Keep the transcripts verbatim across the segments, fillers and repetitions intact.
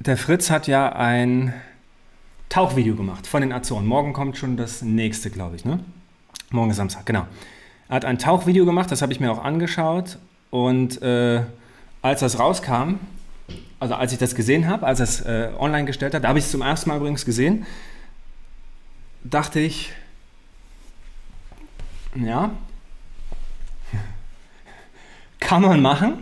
der Fritz hat ja ein Tauchvideo gemacht von den Azoren. Morgen kommt schon das nächste, glaube ich, ne? Morgen ist Samstag, genau. Er hat ein Tauchvideo gemacht, das habe ich mir auch angeschaut. Und äh, als das rauskam, also als ich das gesehen habe, als er es äh, online gestellt hat, da habe ich es zum ersten Mal übrigens gesehen, dachte ich, ja, kann man machen.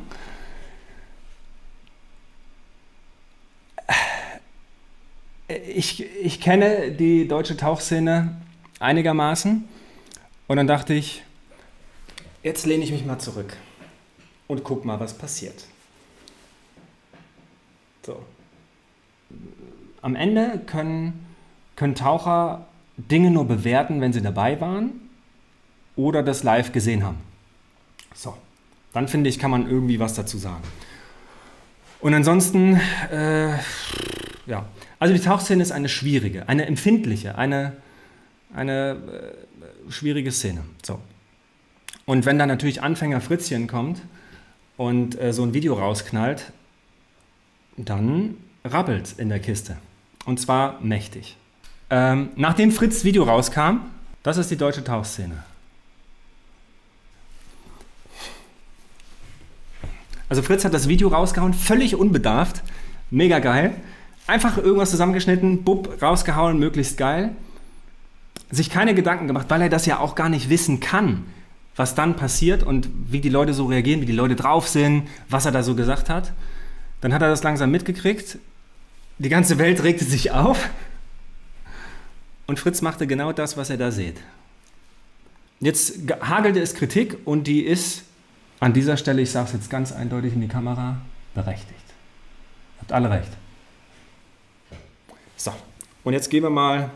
Ich, ich kenne die deutsche Tauchszene einigermaßen und dann dachte ich, jetzt lehne ich mich mal zurück und guck mal, was passiert. So. Am Ende können, können Taucher Dinge nur bewerten, wenn sie dabei waren oder das live gesehen haben. So, dann finde ich, kann man irgendwie was dazu sagen. Und ansonsten, äh, ja. Also die Tauchszene ist eine schwierige, eine empfindliche, eine, eine äh, schwierige Szene. So. Und wenn dann natürlich Anfänger Fritzchen kommt und äh, so ein Video rausknallt, dann rabbelt's in der Kiste. Und zwar mächtig. Ähm, nachdem Fritz' Video rauskam, das ist die deutsche Tauchszene. Also Fritz hat das Video rausgehauen, völlig unbedarft, mega geil. Einfach irgendwas zusammengeschnitten, bupp, rausgehauen, möglichst geil. Sich keine Gedanken gemacht, weil er das ja auch gar nicht wissen kann, was dann passiert und wie die Leute so reagieren, wie die Leute drauf sind, was er da so gesagt hat. Dann hat er das langsam mitgekriegt. Die ganze Welt regte sich auf. Und Fritz machte genau das, was er da sieht. Jetzt hagelte es Kritik und die ist an dieser Stelle, ich sage es jetzt ganz eindeutig in die Kamera, berechtigt. Habt alle recht. So, und jetzt gehen wir, mal,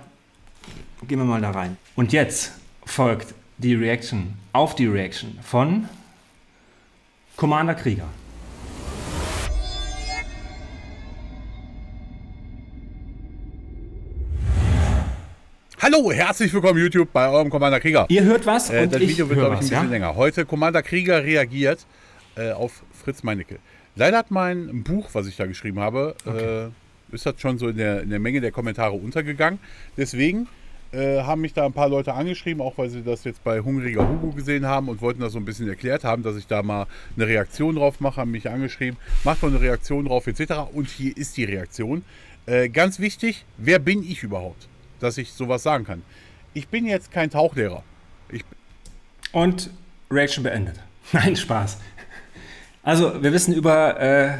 gehen wir mal da rein. Und jetzt folgt die Reaction auf die Reaction von Commander Krieger. Hallo, herzlich willkommen YouTube bei eurem Commander Krieger. Ihr hört was und äh, das ich Video wird, glaube ich, ein bisschen ja? länger. Heute Commander Krieger reagiert äh, auf Fritz Meinecke. Leider hat mein Buch, was ich da geschrieben habe, okay. äh, ist das schon so in der, in der Menge der Kommentare untergegangen. Deswegen äh, haben mich da ein paar Leute angeschrieben, auch weil sie das jetzt bei Hungriger Hugo gesehen haben und wollten das so ein bisschen erklärt haben, dass ich da mal eine Reaktion drauf mache, haben mich angeschrieben, macht doch eine Reaktion drauf et cetera. Und hier ist die Reaktion. Äh, ganz wichtig, wer bin ich überhaupt, dass ich sowas sagen kann? Ich bin jetzt kein Tauchlehrer. Ich und Reaction beendet. Nein, Spaß. Also, wir wissen über... Äh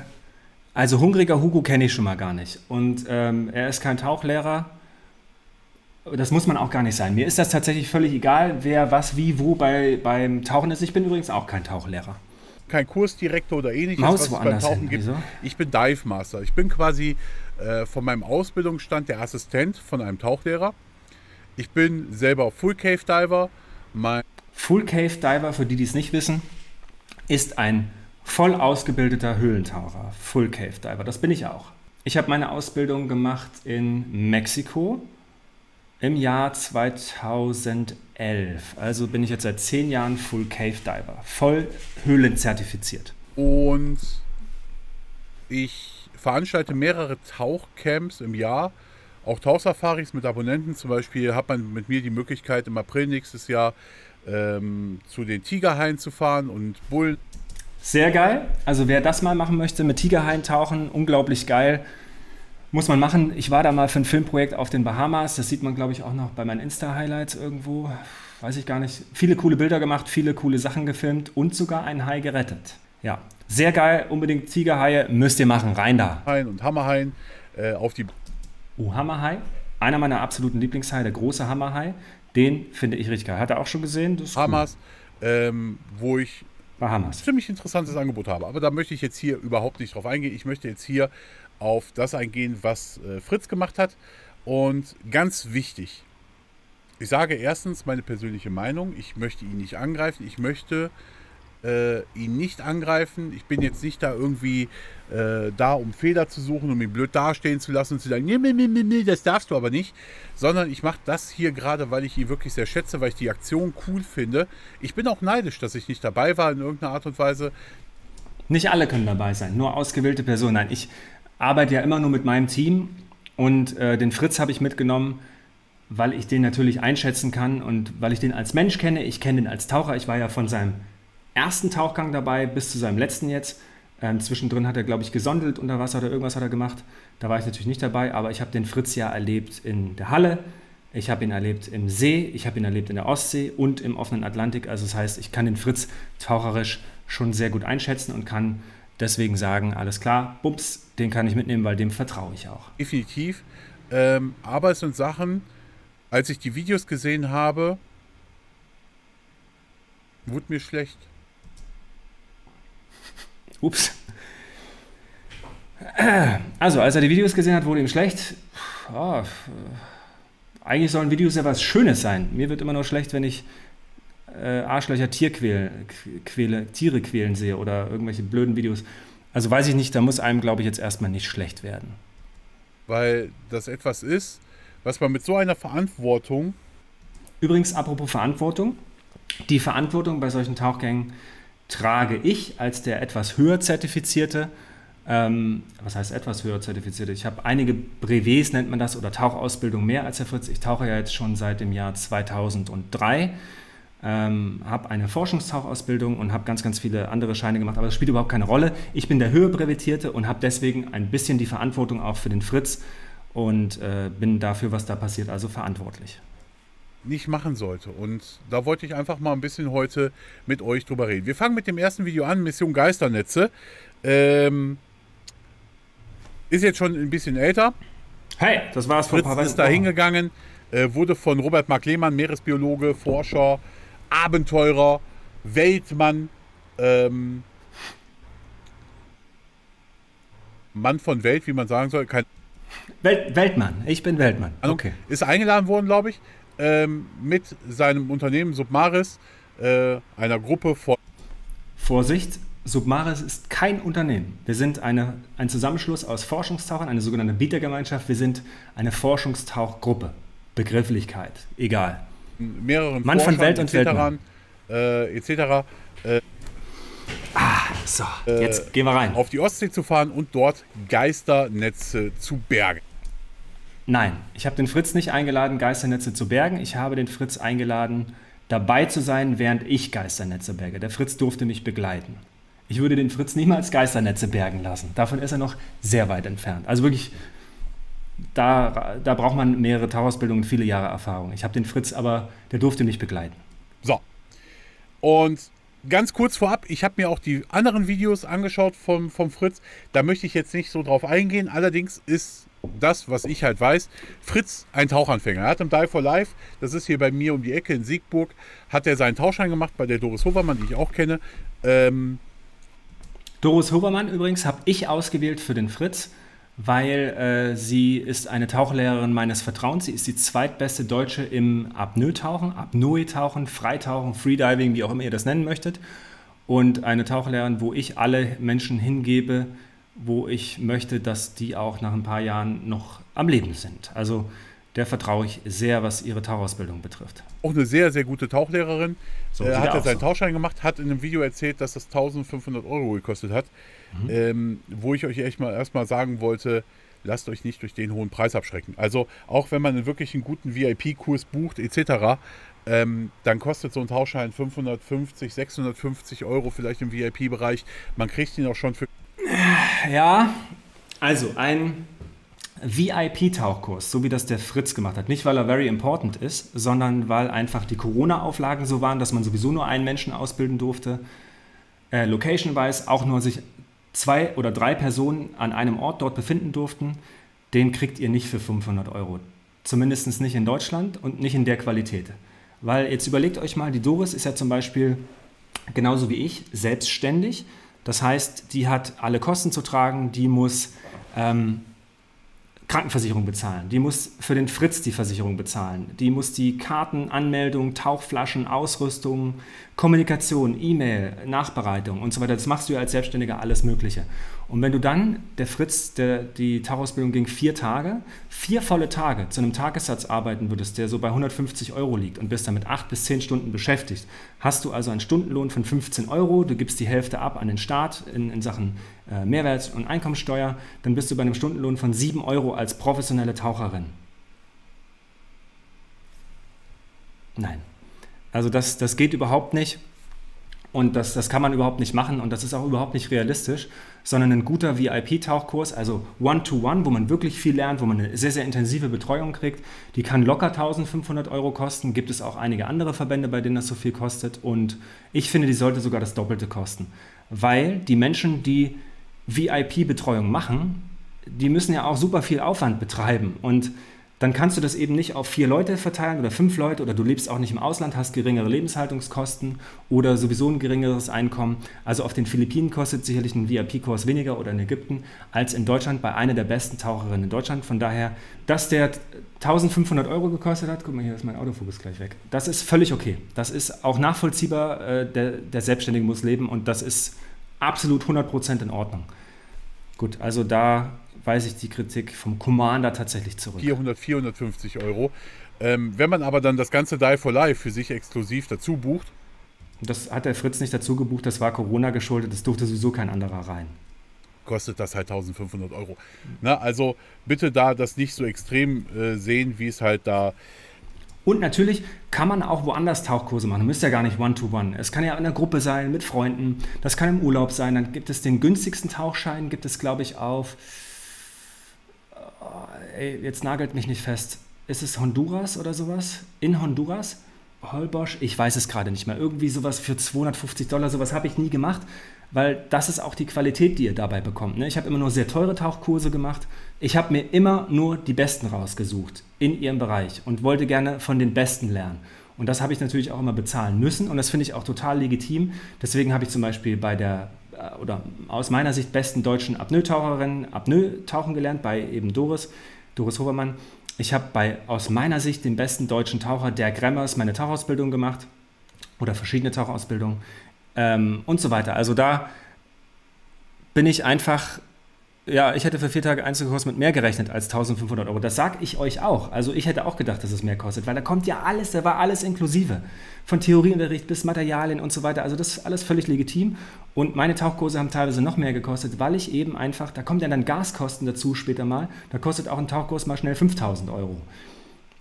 Also Hungriger Hugo kenne ich schon mal gar nicht und ähm, er ist kein Tauchlehrer, das muss man auch gar nicht sein. Mir ist das tatsächlich völlig egal, wer was wie wo bei, beim Tauchen ist. Ich bin übrigens auch kein Tauchlehrer. Kein Kursdirektor oder ähnliches, Maus was es beim Tauchen hin, gibt. Wieso? Ich bin Dive Master. Ich bin quasi äh, von meinem Ausbildungsstand der Assistent von einem Tauchlehrer. Ich bin selber Full Cave Diver. Mein Full Cave Diver, für die, die es nicht wissen, ist ein voll ausgebildeter Höhlentaucher, Full Cave Diver, das bin ich auch. Ich habe meine Ausbildung gemacht in Mexiko im Jahr zweitausendelf. Also bin ich jetzt seit zehn Jahren Full Cave Diver, voll höhlenzertifiziert. Und ich veranstalte mehrere Tauchcamps im Jahr, auch Tauchsafaris mit Abonnenten. Zum Beispiel hat man mit mir die Möglichkeit, im April nächstes Jahr ähm, zu den Tigerhaien zu fahren und Bullen. Sehr geil. Also wer das mal machen möchte, mit Tigerhaien tauchen, unglaublich geil. Muss man machen. Ich war da mal für ein Filmprojekt auf den Bahamas. Das sieht man, glaube ich, auch noch bei meinen Insta-Highlights irgendwo. Weiß ich gar nicht. Viele coole Bilder gemacht, viele coole Sachen gefilmt und sogar einen Hai gerettet. Ja, sehr geil. Unbedingt Tigerhaie. Müsst ihr machen. Rein da. Haien und Hammerhaien äh, auf die... Oh, Hammerhai. Einer meiner absoluten Lieblingshaie, der große Hammerhai. Den finde ich richtig geil. Hat er auch schon gesehen. Das ist Bahamas, cool. ähm, wo ich... Bahamas. Ein ziemlich interessantes Angebot habe, aber da möchte ich jetzt hier überhaupt nicht drauf eingehen. Ich möchte jetzt hier auf das eingehen, was äh, Fritz gemacht hat. Und ganz wichtig, ich sage erstens meine persönliche Meinung, ich möchte ihn nicht angreifen, ich möchte äh, ihn nicht angreifen. Ich bin jetzt nicht da irgendwie äh, da, um Fehler zu suchen, um ihn blöd dastehen zu lassen und zu sagen, nee, nee, nee, nee, das darfst du aber nicht, sondern ich mache das hier gerade, weil ich ihn wirklich sehr schätze, weil ich die Aktion cool finde. Ich bin auch neidisch, dass ich nicht dabei war in irgendeiner Art und Weise. Nicht alle können dabei sein, nur ausgewählte Personen. Nein, ich arbeite ja immer nur mit meinem Team und äh, den Fritz habe ich mitgenommen, weil ich den natürlich einschätzen kann und weil ich den als Mensch kenne. Ich kenne den als Taucher. Ich war ja von seinem ersten Tauchgang dabei bis zu seinem letzten jetzt. Ähm, zwischendrin hat er, glaube ich, gesondelt unter Wasser oder irgendwas hat er gemacht. Da war ich natürlich nicht dabei, aber ich habe den Fritz ja erlebt in der Halle. Ich habe ihn erlebt im See, ich habe ihn erlebt in der Ostsee und im offenen Atlantik. Also das heißt, ich kann den Fritz taucherisch schon sehr gut einschätzen und kann deswegen sagen, alles klar, bums, den kann ich mitnehmen, weil dem vertraue ich auch. Definitiv. Ähm, aber es sind Sachen, als ich die Videos gesehen habe, wurde mir schlecht. Ups. Also, als er die Videos gesehen hat, wurde ihm schlecht. Oh, eigentlich sollen Videos ja was Schönes sein. Mir wird immer nur schlecht, wenn ich äh, Arschlöcher Tierquäle, quäle, Tiere quälen sehe oder irgendwelche blöden Videos. Also weiß ich nicht, da muss einem, glaube ich, jetzt erstmal nicht schlecht werden. Weil das etwas ist, was man mit so einer Verantwortung... Übrigens, apropos Verantwortung. Die Verantwortung bei solchen Tauchgängen trage ich als der etwas höher zertifizierte. Ähm, was heißt etwas höher zertifiziert? Ich habe einige Brevets, nennt man das, oder Tauchausbildung mehr als der Fritz. Ich tauche ja jetzt schon seit dem Jahr zweitausenddrei, ähm, habe eine Forschungstauchausbildung und habe ganz, ganz viele andere Scheine gemacht, aber das spielt überhaupt keine Rolle. Ich bin der höher brevetierte und habe deswegen ein bisschen die Verantwortung auch für den Fritz und äh, bin dafür, was da passiert, also verantwortlich. Nicht machen sollte. Und da wollte ich einfach mal ein bisschen heute mit euch drüber reden. Wir fangen mit dem ersten Video an, Mission Geisternetze. Ähm, Ist jetzt schon ein bisschen älter. Hey, das war's vor ein paar Wochen. Ist da hingegangen, äh, wurde von Robert Mark Lehmann, Meeresbiologe, Forscher, Abenteurer, Weltmann, ähm, Mann von Welt, wie man sagen soll. Kein Welt, Weltmann, ich bin Weltmann. Okay. Ist eingeladen worden, glaube ich, ähm, mit seinem Unternehmen Submaris, äh, einer Gruppe von... Vorsicht! Submaris ist kein Unternehmen. Wir sind eine, ein Zusammenschluss aus Forschungstauchern, eine sogenannte Bietergemeinschaft. Wir sind eine Forschungstauchgruppe. Begrifflichkeit, egal. Mehreren Mann Forschern, von Welt und Weltmann. Äh, et cetera. Äh, ah, so, jetzt äh, gehen wir rein. Auf die Ostsee zu fahren und dort Geisternetze zu bergen. Nein, ich habe den Fritz nicht eingeladen, Geisternetze zu bergen. Ich habe den Fritz eingeladen, dabei zu sein, während ich Geisternetze berge. Der Fritz durfte mich begleiten. Ich würde den Fritz niemals Geisternetze bergen lassen. Davon ist er noch sehr weit entfernt. Also wirklich, da, da braucht man mehrere Tauchausbildungen, viele Jahre Erfahrung. Ich habe den Fritz aber, der durfte mich begleiten. So, und ganz kurz vorab, ich habe mir auch die anderen Videos angeschaut vom, vom Fritz. Da möchte ich jetzt nicht so drauf eingehen. Allerdings ist das, was ich halt weiß, Fritz ein Tauchanfänger. Er hat im Dive for Life, das ist hier bei mir um die Ecke in Siegburg, hat er seinen Tauchschein gemacht bei der Doris Hovermann, die ich auch kenne. Ähm... Doris Hovermann übrigens habe ich ausgewählt für den Fritz, weil äh, sie ist eine Tauchlehrerin meines Vertrauens. Sie ist die zweitbeste Deutsche im Apnoe-Tauchen, Apnoe-Tauchen, Freitauchen, Freediving, wie auch immer ihr das nennen möchtet. Und eine Tauchlehrerin, wo ich alle Menschen hingebe, wo ich möchte, dass die auch nach ein paar Jahren noch am Leben sind. Also der vertraue ich sehr, was ihre Tauchausbildung betrifft. Auch eine sehr, sehr gute Tauchlehrerin. So, äh, hat er seinen so. Tauchschein gemacht, hat in einem Video erzählt, dass das eintausendfünfhundert Euro gekostet hat. Mhm. Ähm, wo ich euch echt mal, erstmal sagen wollte, lasst euch nicht durch den hohen Preis abschrecken. Also auch wenn man einen wirklich einen guten V I P-Kurs bucht et cetera, ähm, dann kostet so ein Tauchschein fünfhundertfünfzig, sechshundertfünfzig Euro vielleicht im V I P-Bereich. Man kriegt ihn auch schon für... Ja, also ein... V I P-Tauchkurs, so wie das der Fritz gemacht hat. Nicht, weil er very important ist, sondern weil einfach die Corona-Auflagen so waren, dass man sowieso nur einen Menschen ausbilden durfte. Äh, Location-wise auch nur sich zwei oder drei Personen an einem Ort dort befinden durften. Den kriegt ihr nicht für fünfhundert Euro. Zumindest nicht in Deutschland und nicht in der Qualität. Weil jetzt überlegt euch mal, die Doris ist ja zum Beispiel genauso wie ich selbstständig. Das heißt, die hat alle Kosten zu tragen, die muss... Ähm, Krankenversicherung bezahlen, die muss für den Fritz die Versicherung bezahlen, die muss die Karten, Anmeldung, Tauchflaschen, Ausrüstung, Kommunikation, E-Mail, Nachbereitung und so weiter. Das machst du ja als Selbstständiger alles Mögliche. Und wenn du dann, der Fritz, der, die Taro-Ausbildung ging vier Tage, vier volle Tage zu einem Tagessatz arbeiten würdest, der so bei hundertfünfzig Euro liegt und bist damit acht bis zehn Stunden beschäftigt, hast du also einen Stundenlohn von fünfzehn Euro, du gibst die Hälfte ab an den Staat in, in Sachen äh, Mehrwert- und Einkommensteuer, dann bist du bei einem Stundenlohn von sieben Euro als professionelle Taucherin. Nein, also das, das geht überhaupt nicht. Und das, das kann man überhaupt nicht machen und das ist auch überhaupt nicht realistisch, sondern ein guter V I P-Tauchkurs, also One-to-One, wo man wirklich viel lernt, wo man eine sehr, sehr intensive Betreuung kriegt, die kann locker eintausendfünfhundert Euro kosten, gibt es auch einige andere Verbände, bei denen das so viel kostet und ich finde, die sollte sogar das Doppelte kosten, weil die Menschen, die V I P-Betreuung machen, die müssen ja auch super viel Aufwand betreiben und dann kannst du das eben nicht auf vier Leute verteilen oder fünf Leute oder du lebst auch nicht im Ausland, hast geringere Lebenshaltungskosten oder sowieso ein geringeres Einkommen. Also auf den Philippinen kostet sicherlich ein V I P-Kurs weniger oder in Ägypten als in Deutschland bei einer der besten Taucherinnen in Deutschland. Von daher, dass der eintausendfünfhundert Euro gekostet hat, guck mal, hier ist mein Autofokus gleich weg. Das ist völlig okay. Das ist auch nachvollziehbar, der, der Selbstständige muss leben und das ist absolut hundert Prozent in Ordnung. Gut, also da weise ich die Kritik vom Commander tatsächlich zurück. vierhundert, vierhundertfünfzig Euro. Ähm, wenn man aber dann das ganze Dive for Life für sich exklusiv dazu bucht. Das hat der Fritz nicht dazu gebucht, das war Corona geschuldet, das durfte sowieso kein anderer rein. Kostet das halt eintausendfünfhundert Euro. Na, also bitte da das nicht so extrem äh, sehen, wie es halt da... Und natürlich kann man auch woanders Tauchkurse machen. Du müsst ja gar nicht One-to-One. Es kann ja in der Gruppe sein, mit Freunden. Das kann im Urlaub sein. Dann gibt es den günstigsten Tauchschein, gibt es, glaube ich, auf... Ey, jetzt nagelt mich nicht fest. Ist es Honduras oder sowas? In Honduras? Holbosch? Ich weiß es gerade nicht mehr. Irgendwie sowas für zweihundertfünfzig Dollar, sowas habe ich nie gemacht, weil das ist auch die Qualität, die ihr dabei bekommt. Ne? Ich habe immer nur sehr teure Tauchkurse gemacht. Ich habe mir immer nur die Besten rausgesucht in ihrem Bereich und wollte gerne von den Besten lernen. Und das habe ich natürlich auch immer bezahlen müssen und das finde ich auch total legitim. Deswegen habe ich zum Beispiel bei der oder aus meiner Sicht besten deutschen Apnoe-Taucherinnen Apnoe-Tauchen gelernt, bei eben Doris, Doris Hovermann. Ich habe bei aus meiner Sicht den besten deutschen Taucher, Dirk Remmers, meine Tauchausbildung gemacht oder verschiedene Tauchausbildungen ähm, und so weiter. Also da bin ich einfach, ja, ich hätte für vier Tage Einzelkurs mit mehr gerechnet als eintausendfünfhundert Euro. Das sage ich euch auch. Also ich hätte auch gedacht, dass es mehr kostet, weil da kommt ja alles, da war alles inklusive. Von Theorieunterricht bis Materialien und so weiter. Also das ist alles völlig legitim. Und meine Tauchkurse haben teilweise noch mehr gekostet, weil ich eben einfach, da kommt ja dann Gaskosten dazu später mal, da kostet auch ein Tauchkurs mal schnell fünftausend Euro.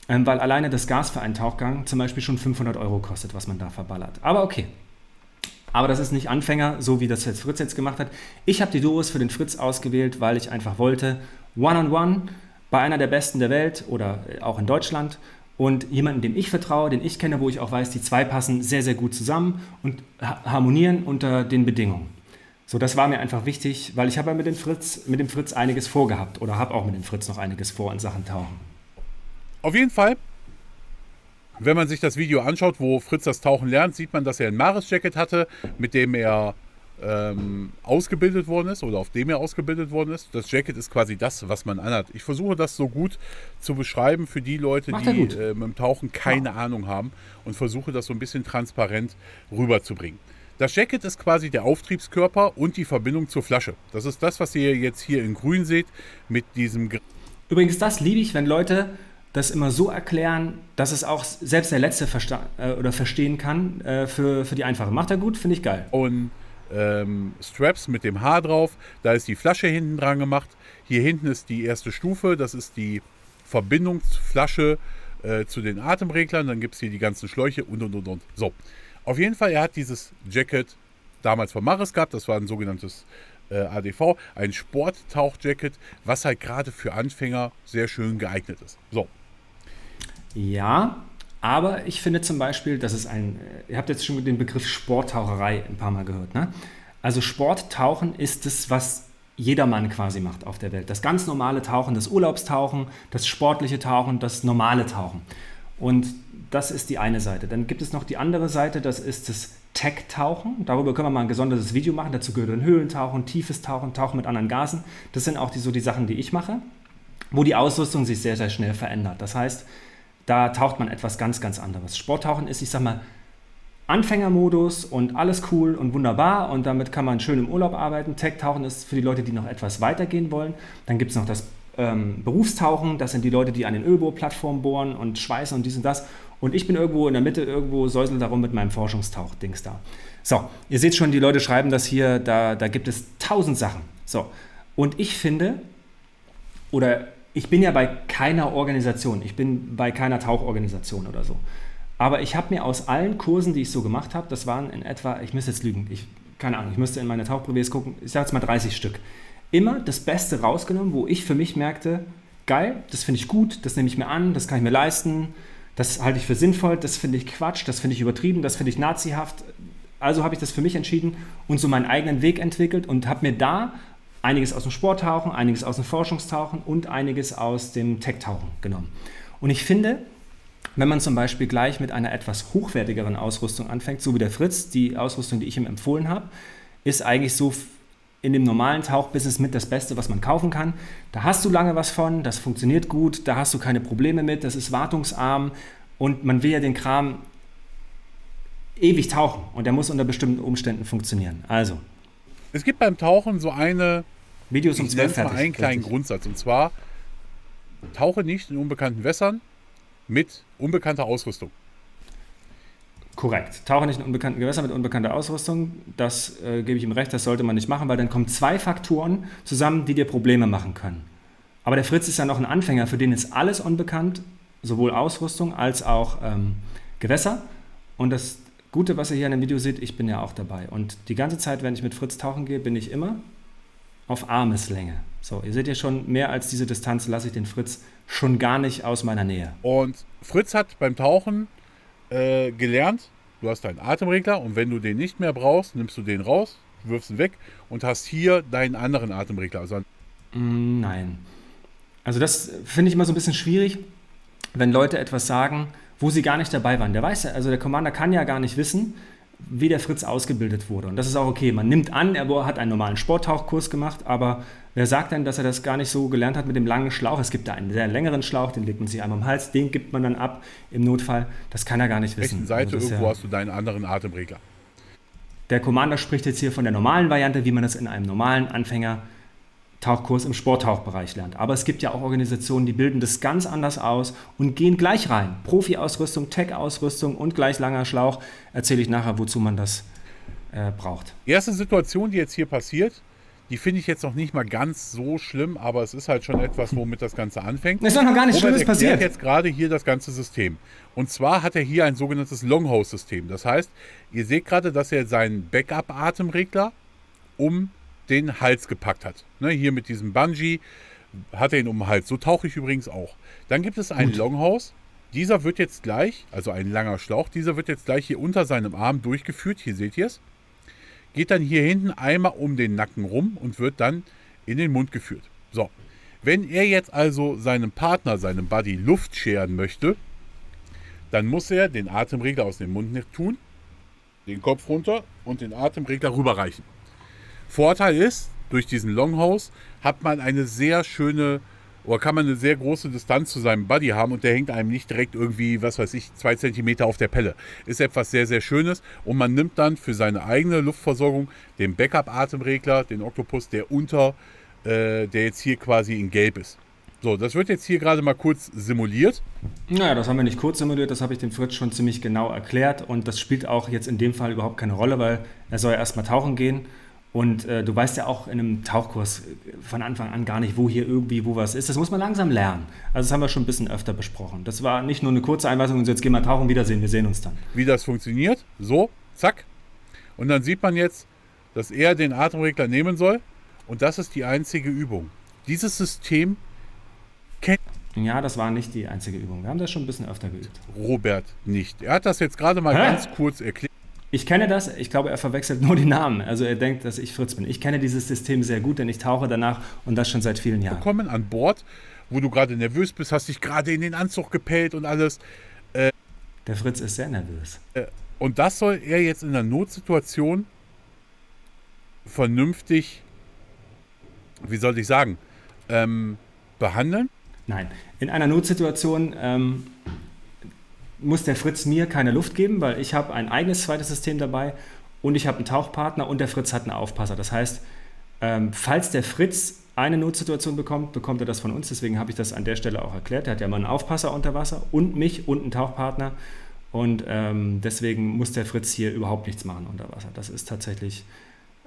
Ähm, weil alleine das Gas für einen Tauchgang zum Beispiel schon fünfhundert Euro kostet, was man da verballert. Aber okay. Aber das ist nicht Anfänger, so wie das jetzt Fritz jetzt gemacht hat. Ich habe die Doris für den Fritz ausgewählt, weil ich einfach wollte, One-on-One bei einer der Besten der Welt oder auch in Deutschland und jemanden, dem ich vertraue, den ich kenne, wo ich auch weiß, die zwei passen sehr, sehr gut zusammen und harmonieren unter den Bedingungen. So, das war mir einfach wichtig, weil ich habe ja mit dem Fritz, mit dem Fritz einiges vorgehabt oder habe auch mit dem Fritz noch einiges vor in Sachen Tauchen. Auf jeden Fall. Wenn man sich das Video anschaut, wo Fritz das Tauchen lernt, sieht man, dass er ein Maris-Jacket hatte, mit dem er ähm, ausgebildet worden ist oder auf dem er ausgebildet worden ist. Das Jacket ist quasi das, was man anhat. Ich versuche das so gut zu beschreiben für die Leute, die äh, mit dem Tauchen keine ja. Ahnung haben und versuche das so ein bisschen transparent rüberzubringen. Das Jacket ist quasi der Auftriebskörper und die Verbindung zur Flasche. Das ist das, was ihr jetzt hier in grün seht mit diesem... Gr- Übrigens, das liebe ich, wenn Leute... das immer so erklären, dass es auch selbst der Letzte versta- äh, oder verstehen kann äh, für, für die Einfache. Macht er gut, finde ich geil. Und ähm, Straps mit dem Haar drauf, da ist die Flasche hinten dran gemacht. Hier hinten ist die erste Stufe, das ist die Verbindungsflasche äh, zu den Atemreglern. Dann gibt es hier die ganzen Schläuche und, und, und, und. So, auf jeden Fall, er hat dieses Jacket damals von Maris gehabt, das war ein sogenanntes A D V, ein Sporttauchjacket, was halt gerade für Anfänger sehr schön geeignet ist. So. Ja, aber ich finde zum Beispiel, dass es ein, ihr habt jetzt schon den Begriff Sporttaucherei ein paar Mal gehört, ne? Also Sporttauchen ist es, was jedermann quasi macht auf der Welt. Das ganz normale Tauchen, das Urlaubstauchen, das sportliche Tauchen, das normale Tauchen. Und das ist die eine Seite. Dann gibt es noch die andere Seite, das ist das Tech-Tauchen. Darüber können wir mal ein gesondertes Video machen. Dazu gehören Höhlentauchen, tiefes Tauchen, Tauchen mit anderen Gasen. Das sind auch die, so die Sachen, die ich mache, wo die Ausrüstung sich sehr, sehr schnell verändert. Das heißt, da taucht man etwas ganz, ganz anderes. Sporttauchen ist, ich sag mal, Anfängermodus und alles cool und wunderbar und damit kann man schön im Urlaub arbeiten. Tech-Tauchen ist für die Leute, die noch etwas weitergehen wollen. Dann gibt es noch das ähm, Berufstauchen, das sind die Leute, die an den Ölbohrplattformen bohren und schweißen und dies und das. Und ich bin irgendwo in der Mitte, irgendwo säusel darum mit meinem Forschungstauch-Dings da. So, ihr seht schon, die Leute schreiben das hier, da, da gibt es tausend Sachen. So, und ich finde, oder ich bin ja bei keiner Organisation, ich bin bei keiner Tauchorganisation oder so. Aber ich habe mir aus allen Kursen, die ich so gemacht habe, das waren in etwa, ich müsste jetzt lügen, ich, keine Ahnung, ich müsste in meine Tauchprivés gucken, ich sage jetzt mal dreißig Stück, immer das Beste rausgenommen, wo ich für mich merkte, geil, das finde ich gut, das nehme ich mir an, das kann ich mir leisten, das halte ich für sinnvoll, das finde ich Quatsch, das finde ich übertrieben, das finde ich nazihaft. Also habe ich das für mich entschieden und so meinen eigenen Weg entwickelt und habe mir da einiges aus dem Sporttauchen, einiges aus dem Forschungstauchen und einiges aus dem Tech-Tauchen genommen. Und ich finde, wenn man zum Beispiel gleich mit einer etwas hochwertigeren Ausrüstung anfängt, so wie der Fritz, die Ausrüstung, die ich ihm empfohlen habe, ist eigentlich so in dem normalen Tauchbusiness mit das Beste, was man kaufen kann. Da hast du lange was von, das funktioniert gut, da hast du keine Probleme mit, das ist wartungsarm und man will ja den Kram ewig tauchen und der muss unter bestimmten Umständen funktionieren. Also. Es gibt beim Tauchen so eine, Videos um zwölf fertig, einen kleinen richtig. Grundsatz und zwar, tauche nicht in unbekannten Wässern mit unbekannter Ausrüstung. Korrekt. Tauche nicht in unbekannten Gewässern mit unbekannter Ausrüstung. Das äh, gebe ich ihm recht, das sollte man nicht machen, weil dann kommen zwei Faktoren zusammen, die dir Probleme machen können. Aber der Fritz ist ja noch ein Anfänger, für den ist alles unbekannt, sowohl Ausrüstung als auch ähm, Gewässer. Und das Gute, was ihr hier in dem Video seht, ich bin ja auch dabei. Und die ganze Zeit, wenn ich mit Fritz tauchen gehe, bin ich immer auf Armeslänge. So, ihr seht ja schon, mehr als diese Distanz lasse ich den Fritz schon gar nicht aus meiner Nähe. Und Fritz hat beim Tauchen äh, gelernt, du hast deinen Atemregler und wenn du den nicht mehr brauchst, nimmst du den raus, wirfst ihn weg und hast hier deinen anderen Atemregler. Also nein. Also das finde ich immer so ein bisschen schwierig, wenn Leute etwas sagen, wo sie gar nicht dabei waren. Der weiß ja, also der Commander kann ja gar nicht wissen, wie der Fritz ausgebildet wurde. Und das ist auch okay. Man nimmt an, er hat einen normalen Sporttauchkurs gemacht, aber wer sagt denn, dass er das gar nicht so gelernt hat mit dem langen Schlauch? Es gibt da einen sehr längeren Schlauch, den legt man sich einmal am Hals, den gibt man dann ab im Notfall. Das kann er gar nicht wissen. Auf der rechten Seite irgendwo hast du deinen anderen Atemregler. Der Commander spricht jetzt hier von der normalen Variante, wie man das in einem normalen Anfänger-Tauchkurs im Sporttauchbereich lernt. Aber es gibt ja auch Organisationen, die bilden das ganz anders aus und gehen gleich rein. Profi-Ausrüstung, Tech-Ausrüstung und gleich langer Schlauch. Erzähle ich nachher, wozu man das äh, braucht. Erste Situation, die jetzt hier passiert, die finde ich jetzt noch nicht mal ganz so schlimm, aber es ist halt schon etwas, womit das Ganze anfängt. Es ist noch gar nichts Schlimmes passiert. Robert erklärt jetzt gerade hier das ganze System. Und zwar hat er hier ein sogenanntes Longhouse-System. Das heißt, ihr seht gerade, dass er seinen Backup-Atemregler um den Hals gepackt hat. Ne, hier mit diesem Bungee hat er ihn um den Hals. So tauche ich übrigens auch. Dann gibt es einen Longhouse. Dieser wird jetzt gleich, also ein langer Schlauch, dieser wird jetzt gleich hier unter seinem Arm durchgeführt. Hier seht ihr es. Geht dann hier hinten einmal um den Nacken rum und wird dann in den Mund geführt. So, wenn er jetzt also seinem Partner, seinem Buddy Luft scheren möchte, dann muss er den Atemregler aus dem Mund nicht tun, den Kopf runter und den Atemregler rüberreichen. Vorteil ist, durch diesen Longhouse hat man eine sehr schöne, oder kann man eine sehr große Distanz zu seinem Buddy haben und der hängt einem nicht direkt irgendwie, was weiß ich, zwei Zentimeter auf der Pelle. Ist etwas sehr, sehr Schönes und man nimmt dann für seine eigene Luftversorgung den Backup-Atemregler, den Oktopus, der unter, äh, der jetzt hier quasi in Gelb ist. So, das wird jetzt hier gerade mal kurz simuliert. Naja, das haben wir nicht kurz simuliert, das habe ich dem Fritz schon ziemlich genau erklärt und das spielt auch jetzt in dem Fall überhaupt keine Rolle, weil er soll ja erstmal tauchen gehen. Und äh, du weißt ja auch in einem Tauchkurs von Anfang an gar nicht, wo hier irgendwie, wo was ist. Das muss man langsam lernen. Also das haben wir schon ein bisschen öfter besprochen. Das war nicht nur eine kurze Einweisung und so, jetzt gehen wir tauchen, wiedersehen, wir sehen uns dann. Wie das funktioniert, so, zack. Und dann sieht man jetzt, dass er den Atemregler nehmen soll. Und das ist die einzige Übung. Dieses System kennt... Ja, das war nicht die einzige Übung. Wir haben das schon ein bisschen öfter geübt. Robert nicht. Er hat das jetzt gerade mal Hä? ganz kurz erklärt. Ich kenne das, ich glaube, er verwechselt nur die Namen. Also er denkt, dass ich Fritz bin. Ich kenne dieses System sehr gut, denn ich tauche danach und das schon seit vielen Jahren. Willkommen an Bord, wo du gerade nervös bist, hast dich gerade in den Anzug gepellt und alles. Äh, der Fritz ist sehr nervös. Äh, und das soll er jetzt in der Notsituation vernünftig, wie soll ich sagen, ähm, behandeln? Nein, in einer Notsituation... Ähm muss der Fritz mir keine Luft geben, weil ich habe ein eigenes zweites System dabei und ich habe einen Tauchpartner und der Fritz hat einen Aufpasser. Das heißt, ähm, falls der Fritz eine Notsituation bekommt, bekommt er das von uns. Deswegen habe ich das an der Stelle auch erklärt. Er hat ja mal einen Aufpasser unter Wasser und mich und einen Tauchpartner. Und ähm, deswegen muss der Fritz hier überhaupt nichts machen unter Wasser. Das ist tatsächlich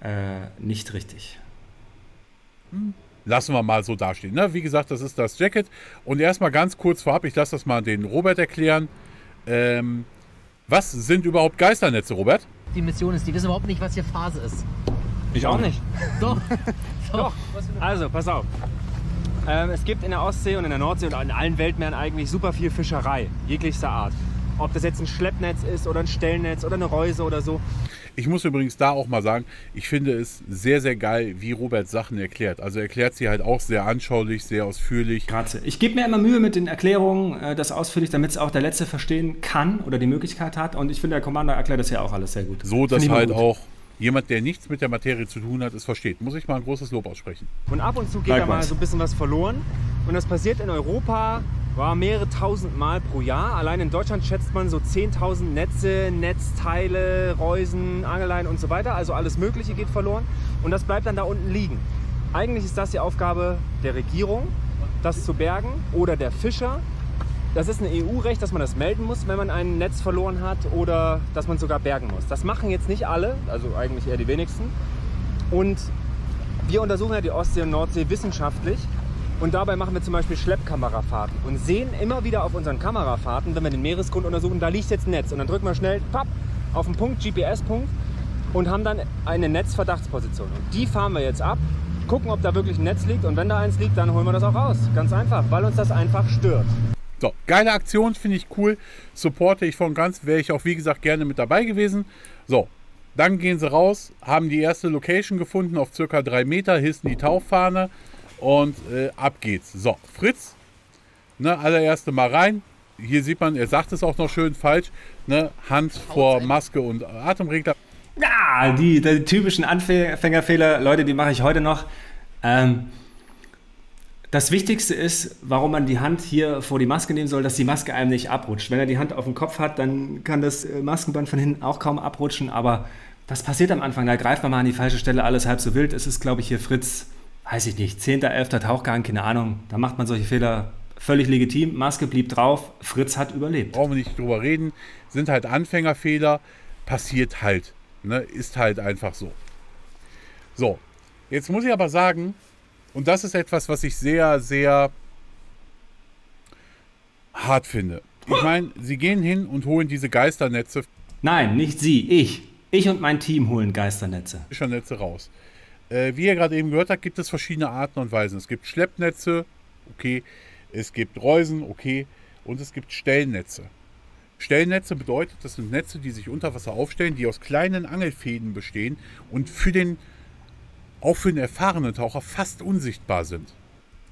äh, nicht richtig. Hm. Lassen wir mal so dastehen. Ne? Wie gesagt, das ist das Jacket. Und erstmal ganz kurz vorab, ich lasse das mal den Robert erklären. Ähm, was sind überhaupt Geisternetze, Robert? Die Mission ist, die wissen überhaupt nicht, was hier Phase ist. Ich auch nicht. Doch. Doch. Also, pass auf. Ähm, es gibt in der Ostsee und in der Nordsee und in allen Weltmeeren eigentlich super viel Fischerei, jeglichster Art. Ob das jetzt ein Schleppnetz ist oder ein Stellnetz oder eine Reuse oder so. Ich muss übrigens da auch mal sagen, ich finde es sehr, sehr geil, wie Robert Sachen erklärt. Also erklärt sie halt auch sehr anschaulich, sehr ausführlich. Grazie. Ich gebe mir immer Mühe mit den Erklärungen, das ausführlich, damit es auch der Letzte verstehen kann oder die Möglichkeit hat. Und ich finde, der Commander erklärt das ja auch alles sehr gut. So, dass halt auch jemand, der nichts mit der Materie zu tun hat, es versteht. Muss ich mal ein großes Lob aussprechen. Und ab und zu geht da mal so ein bisschen was verloren. Und das passiert in Europa war mehrere tausend Mal pro Jahr. Allein in Deutschland schätzt man so zehntausend Netze, Netzteile, Reusen, Angeleien und so weiter. Also alles Mögliche geht verloren und das bleibt dann da unten liegen. Eigentlich ist das die Aufgabe der Regierung, das zu bergen oder der Fischer. Das ist ein E U-Recht, dass man das melden muss, wenn man ein Netz verloren hat oder dass man sogar bergen muss. Das machen jetzt nicht alle, also eigentlich eher die wenigsten. Und wir untersuchen ja die Ostsee und Nordsee wissenschaftlich. Und dabei machen wir zum Beispiel Schleppkamerafahrten und sehen immer wieder auf unseren Kamerafahrten, wenn wir den Meeresgrund untersuchen, da liegt jetzt ein Netz. Und dann drücken wir schnell papp, auf den Punkt, G P S-Punkt und haben dann eine Netzverdachtsposition. Und die fahren wir jetzt ab, gucken, ob da wirklich ein Netz liegt. Und wenn da eins liegt, dann holen wir das auch raus. Ganz einfach, weil uns das einfach stört. So, geile Aktion, finde ich cool. Supporte ich von ganz, wäre ich auch wie gesagt gerne mit dabei gewesen. So, dann gehen sie raus, haben die erste Location gefunden auf circa drei Meter, hissen die Tauchfahne. Und äh, ab geht's. So, Fritz, ne, allererste Mal rein. Hier sieht man, er sagt es auch noch schön falsch, ne, Hand vor Maske und Atemregler. Ja, die, die typischen Anfängerfehler, Leute, die mache ich heute noch. Ähm, das Wichtigste ist, warum man die Hand hier vor die Maske nehmen soll, dass die Maske einem nicht abrutscht. Wenn er die Hand auf dem Kopf hat, dann kann das Maskenband von hinten auch kaum abrutschen. Aber das passiert am Anfang. Da greift man mal an die falsche Stelle, alles halb so wild. Es ist, glaube ich, hier Fritz... weiß ich nicht, zehnter elfter Tauchgang, keine Ahnung, da macht man solche Fehler völlig legitim, Maske blieb drauf, Fritz hat überlebt. Brauchen wir nicht drüber reden, sind halt Anfängerfehler, passiert halt, ne? Ist halt einfach so. So, jetzt muss ich aber sagen, und das ist etwas, was ich sehr, sehr hart finde. Ich meine, sie gehen hin und holen diese Geisternetze. Nein, nicht sie, ich. Ich und mein Team holen Geisternetze. Fischernetze raus. Wie ihr gerade eben gehört habt, gibt es verschiedene Arten und Weisen. Es gibt Schleppnetze, okay, es gibt Reusen, okay, und es gibt Stellnetze. Stellnetze bedeutet, das sind Netze, die sich unter Wasser aufstellen, die aus kleinen Angelfäden bestehen und für den, auch für den erfahrenen Taucher fast unsichtbar sind.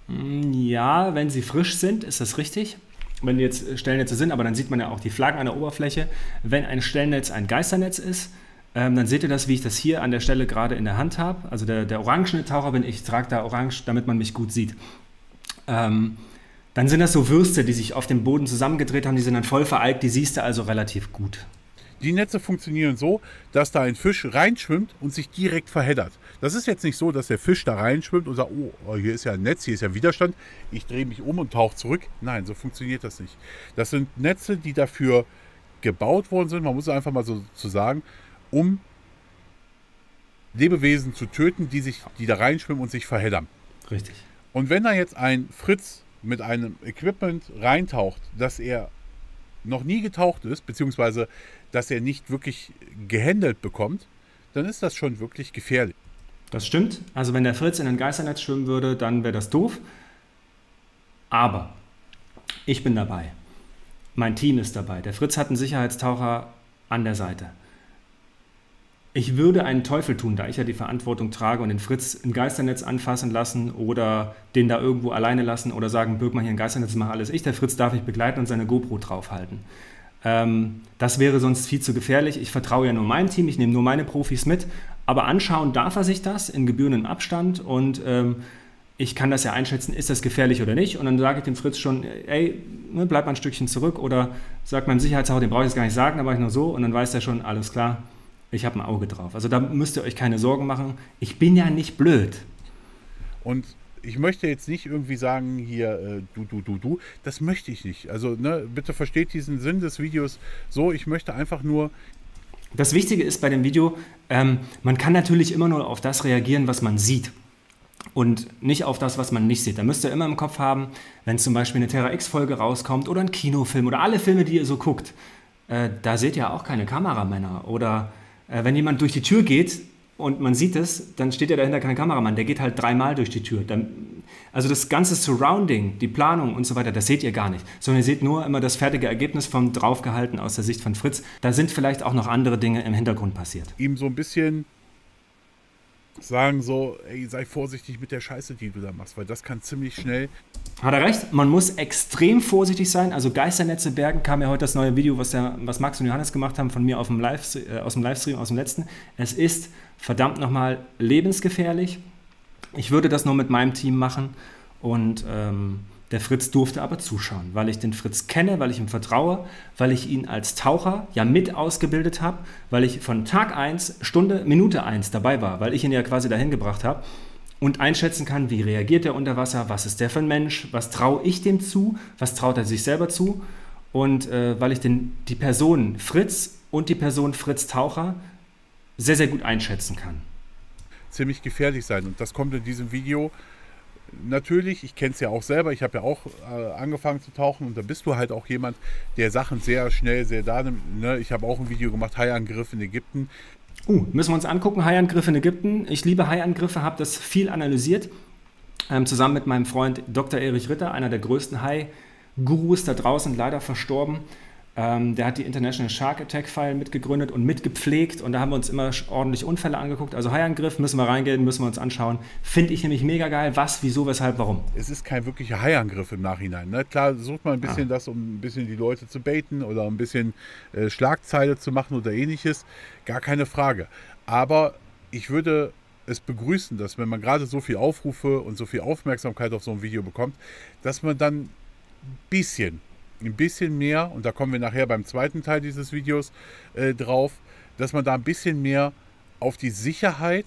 Ja, wenn sie frisch sind, ist das richtig. Wenn jetzt Stellnetze sind, aber dann sieht man ja auch die Flaggen an der Oberfläche. Wenn ein Stellnetz ein Geisternetz ist, Ähm, dann seht ihr das, wie ich das hier an der Stelle gerade in der Hand habe. Also der, der orangene Taucher bin ich, ich trage da orange, damit man mich gut sieht. Ähm, dann sind das so Würste, die sich auf dem Boden zusammengedreht haben, die sind dann voll veralkt, die siehst du also relativ gut. Die Netze funktionieren so, dass da ein Fisch reinschwimmt und sich direkt verheddert. Das ist jetzt nicht so, dass der Fisch da reinschwimmt und sagt, oh, hier ist ja ein Netz, hier ist ja Widerstand, ich drehe mich um und tauche zurück. Nein, so funktioniert das nicht. Das sind Netze, die dafür gebaut worden sind, man muss es einfach mal so zu sagen, um Lebewesen zu töten, die, sich, die da reinschwimmen und sich verheddern. Richtig. Und wenn da jetzt ein Fritz mit einem Equipment reintaucht, dass er noch nie getaucht ist, beziehungsweise dass er nicht wirklich gehändelt bekommt, dann ist das schon wirklich gefährlich. Das stimmt. Also wenn der Fritz in ein Geisternetz schwimmen würde, dann wäre das doof. Aber ich bin dabei. Mein Team ist dabei. Der Fritz hat einen Sicherheitstaucher an der Seite. Ich würde einen Teufel tun, da ich ja die Verantwortung trage und den Fritz im Geisternetz anfassen lassen oder den da irgendwo alleine lassen oder sagen, Birk, mal hier ein Geisternetz, mach alles ich, der Fritz darf mich begleiten und seine GoPro draufhalten. Ähm, das wäre sonst viel zu gefährlich. Ich vertraue ja nur meinem Team, ich nehme nur meine Profis mit, aber anschauen darf er sich das in gebührendem Abstand und ähm, ich kann das ja einschätzen, ist das gefährlich oder nicht und dann sage ich dem Fritz schon, ey, ne, bleibt man ein Stückchen zurück oder sagt man Sicherheitshalber, den brauche ich jetzt gar nicht sagen, da mache ich nur so und dann weiß der schon, alles klar, ich habe ein Auge drauf. Also da müsst ihr euch keine Sorgen machen, ich bin ja nicht blöd. Und ich möchte jetzt nicht irgendwie sagen, hier, äh, du, du, du, du, das möchte ich nicht. Also ne, bitte versteht diesen Sinn des Videos so, ich möchte einfach nur... Das Wichtige ist bei dem Video, ähm, man kann natürlich immer nur auf das reagieren, was man sieht und nicht auf das, was man nicht sieht. Da müsst ihr immer im Kopf haben, wenn zum Beispiel eine Terra-X-Folge rauskommt oder ein Kinofilm oder alle Filme, die ihr so guckt, äh, da seht ihr auch keine Kameramänner. Oder äh, wenn jemand durch die Tür geht, und man sieht es, dann steht ja dahinter kein Kameramann, der geht halt dreimal durch die Tür. Dann, also das ganze Surrounding, die Planung und so weiter, das seht ihr gar nicht. Sondern ihr seht nur immer das fertige Ergebnis vom Draufgehalten aus der Sicht von Fritz. Da sind vielleicht auch noch andere Dinge im Hintergrund passiert. Ihm so ein bisschen sagen so, ey, sei vorsichtig mit der Scheiße, die du da machst, weil das kann ziemlich schnell... Hat er recht, man muss extrem vorsichtig sein. Also Geisternetze bergen, kam ja heute das neue Video, was, der, was Max und Johannes gemacht haben, von mir auf dem Live, äh, aus dem Livestream, aus dem letzten. Es ist... verdammt nochmal lebensgefährlich. Ich würde das nur mit meinem Team machen und ähm, der Fritz durfte aber zuschauen, weil ich den Fritz kenne, weil ich ihm vertraue, weil ich ihn als Taucher ja mit ausgebildet habe, weil ich von Tag eins, Stunde, Minute eins dabei war, weil ich ihn ja quasi dahin gebracht habe und einschätzen kann, wie reagiert er unter Wasser, was ist der für ein Mensch, was traue ich dem zu, was traut er sich selber zu und äh, weil ich den, die Person Fritz und die Person Fritz Taucher sehr, sehr gut einschätzen kann. Ziemlich gefährlich sein und das kommt in diesem Video natürlich, ich kenne es ja auch selber, ich habe ja auch äh, angefangen zu tauchen und da bist du halt auch jemand, der Sachen sehr schnell, sehr da nimmt. Ne? Ich habe auch ein Video gemacht, Haiangriff in Ägypten. Uh, müssen wir uns angucken, Haiangriff in Ägypten. Ich liebe Haiangriffe, habe das viel analysiert, ähm, zusammen mit meinem Freund Doktor Erich Ritter, einer der größten Hai-Gurus da draußen, leider verstorben. Ähm, der hat die International Shark Attack File mitgegründet und mitgepflegt und da haben wir uns immer ordentlich Unfälle angeguckt. Also Haiangriff, müssen wir reingehen, müssen wir uns anschauen. Finde ich nämlich mega geil. Was, wieso, weshalb, warum? Es ist kein wirklicher Haiangriff im Nachhinein. Ne? Klar sucht man ein bisschen ah. das, um ein bisschen die Leute zu baiten oder ein bisschen äh, Schlagzeile zu machen oder ähnliches. Gar keine Frage. Aber ich würde es begrüßen, dass wenn man gerade so viel Aufrufe und so viel Aufmerksamkeit auf so ein Video bekommt, dass man dann ein bisschen... ein bisschen mehr, und da kommen wir nachher beim zweiten Teil dieses Videos äh, drauf, dass man da ein bisschen mehr auf die Sicherheit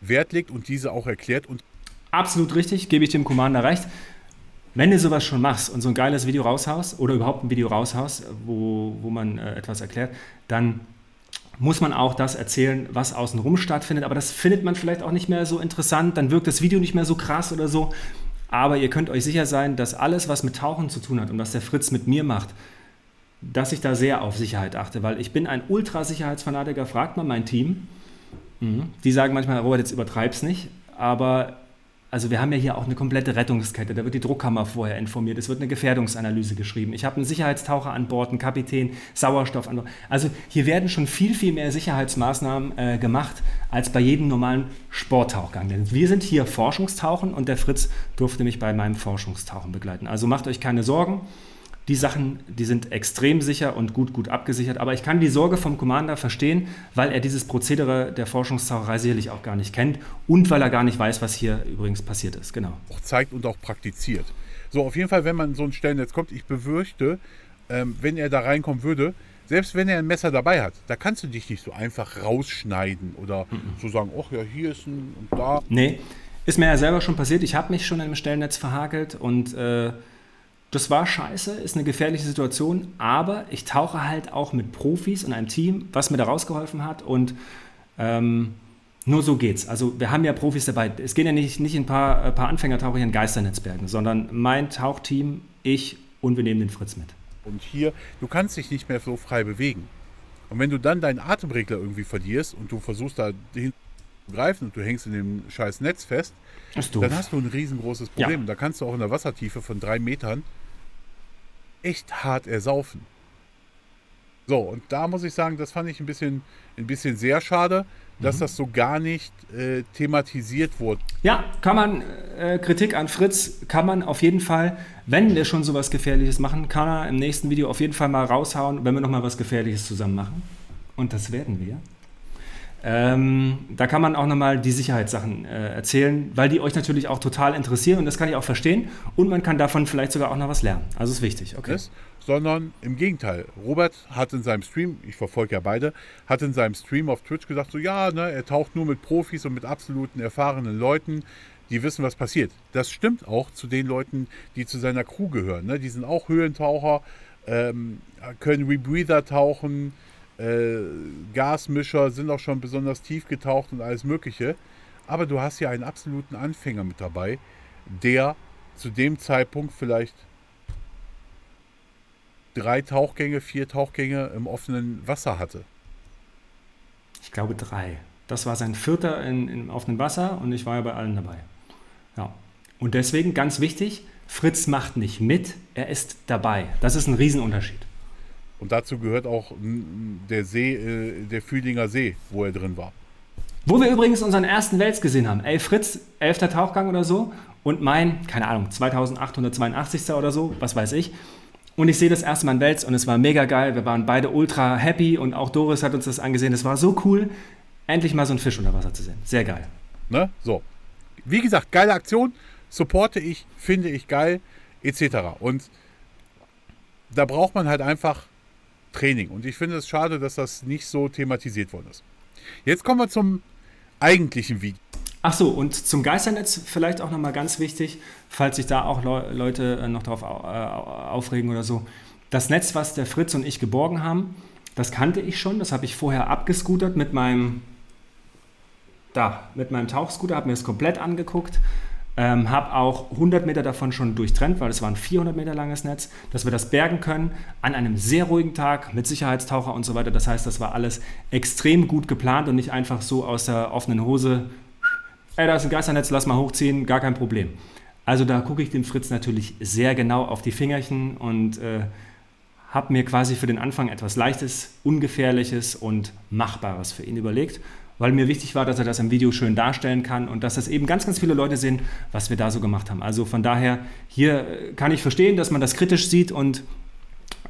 Wert legt und diese auch erklärt. Und absolut richtig, gebe ich dem Commander recht. Wenn du sowas schon machst und so ein geiles Video raushaust oder überhaupt ein Video raushaust, wo, wo man äh, etwas erklärt, dann muss man auch das erzählen, was außenrum stattfindet. Aber das findet man vielleicht auch nicht mehr so interessant, dann wirkt das Video nicht mehr so krass oder so. Aber ihr könnt euch sicher sein, dass alles, was mit Tauchen zu tun hat und was der Fritz mit mir macht, dass ich da sehr auf Sicherheit achte, weil ich bin ein Ultrasicherheitsfanatiker, fragt mal mein Team. Die sagen manchmal, Robert, jetzt übertreib's nicht, aber also wir haben ja hier auch eine komplette Rettungskette, da wird die Druckkammer vorher informiert, es wird eine Gefährdungsanalyse geschrieben, ich habe einen Sicherheitstaucher an Bord, einen Kapitän, Sauerstoff an Bord. Also hier werden schon viel, viel mehr Sicherheitsmaßnahmen äh, gemacht, als bei jedem normalen Sporttauchgang. Denn wir sind hier Forschungstauchen und der Fritz durfte mich bei meinem Forschungstauchen begleiten. Also macht euch keine Sorgen, die Sachen, die sind extrem sicher und gut, gut abgesichert. Aber ich kann die Sorge vom Commander verstehen, weil er dieses Prozedere der Forschungstaucherei sicherlich auch gar nicht kennt und weil er gar nicht weiß, was hier übrigens passiert ist. Genau. Auch zeigt und auch praktiziert. So, auf jeden Fall, wenn man so einen Stellennetz kommt, ich befürchte, ähm, wenn er da reinkommen würde, selbst wenn er ein Messer dabei hat, da kannst du dich nicht so einfach rausschneiden oder mhm. so sagen, ach ja, hier ist ein und da. Nee, ist mir ja selber schon passiert. Ich habe mich schon in einem Stellennetz verhakelt und äh, das war scheiße, ist eine gefährliche Situation, aber ich tauche halt auch mit Profis und einem Team, was mir da rausgeholfen hat und ähm, nur so geht's. Also wir haben ja Profis dabei. Es gehen ja nicht, nicht ein paar, ein paar Anfängertaucher hier in Geisternetzbergen, sondern mein Tauchteam, ich und wir nehmen den Fritz mit. Und hier, du kannst dich nicht mehr so frei bewegen. Und wenn du dann deinen Atemregler irgendwie verlierst und du versuchst da hin zu greifen und du hängst in dem scheiß Netz fest, dann hast du ein riesengroßes Problem. Ja. Da kannst du auch in der Wassertiefe von drei Metern echt hart ersaufen. So, und da muss ich sagen, das fand ich ein bisschen, ein bisschen sehr schade, dass mhm. das so gar nicht äh, thematisiert wurde. Ja, kann man, äh, Kritik an Fritz kann man auf jeden Fall, wenn wir schon sowas Gefährliches machen, kann er im nächsten Video auf jeden Fall mal raushauen, wenn wir nochmal was Gefährliches zusammen machen. Und das werden wir. Ähm, da kann man auch nochmal die Sicherheitssachen äh, erzählen, weil die euch natürlich auch total interessieren und das kann ich auch verstehen und man kann davon vielleicht sogar auch noch was lernen. Also ist wichtig, okay. Yes, sondern im Gegenteil, Robert hat in seinem Stream, ich verfolge ja beide, hat in seinem Stream auf Twitch gesagt, so ja, ne, er taucht nur mit Profis und mit absoluten erfahrenen Leuten, die wissen, was passiert. Das stimmt auch zu den Leuten, die zu seiner Crew gehören. Ne? Die sind auch Höhlentaucher, ähm, können Rebreather tauchen, Gasmischer, sind auch schon besonders tief getaucht und alles Mögliche. Aber du hast ja einen absoluten Anfänger mit dabei, der zu dem Zeitpunkt vielleicht drei Tauchgänge, vier Tauchgänge im offenen Wasser hatte. Ich glaube drei. Das war sein vierter in, in, auf dem Wasser und ich war ja bei allen dabei. Ja. Und deswegen, ganz wichtig, Fritz macht nicht mit, er ist dabei. Das ist ein Riesenunterschied. Und dazu gehört auch der See, äh, der Fühlinger See, wo er drin war. Wo wir übrigens unseren ersten Wels gesehen haben. Ey, Fritz, elfter Tauchgang oder so. Und mein, keine Ahnung, zweitausendachthundertzweiundachtzig oder so, was weiß ich. Und ich sehe das erste Mal einen Wels und es war mega geil. Wir waren beide ultra happy und auch Doris hat uns das angesehen. Es war so cool, endlich mal so einen Fisch unter Wasser zu sehen. Sehr geil. Ne? So. Wie gesagt, geile Aktion. Supporte ich, finde ich geil, et cetera. Und da braucht man halt einfach Training. Und ich finde es schade, dass das nicht so thematisiert worden ist. Jetzt kommen wir zum eigentlichen Video. Ach so, und zum Geisternetz vielleicht auch nochmal ganz wichtig, falls sich da auch Le Leute noch drauf aufregen oder so. Das Netz, was der Fritz und ich geborgen haben, das kannte ich schon. Das habe ich vorher abgescootert mit meinem, da, mit meinem Tauchscooter, habe mir das komplett angeguckt. Ähm, habe auch hundert Meter davon schon durchtrennt, weil es war ein vierhundert Meter langes Netz, dass wir das bergen können an einem sehr ruhigen Tag mit Sicherheitstaucher und so weiter. Das heißt, das war alles extrem gut geplant und nicht einfach so aus der offenen Hose, ey, da ist ein Geisternetz, lass mal hochziehen, gar kein Problem. Also da gucke ich dem Fritz natürlich sehr genau auf die Fingerchen und äh, habe mir quasi für den Anfang etwas Leichtes, Ungefährliches und Machbares für ihn überlegt, weil mir wichtig war, dass er das im Video schön darstellen kann und dass das eben ganz, ganz viele Leute sehen, was wir da so gemacht haben. Also von daher, hier kann ich verstehen, dass man das kritisch sieht und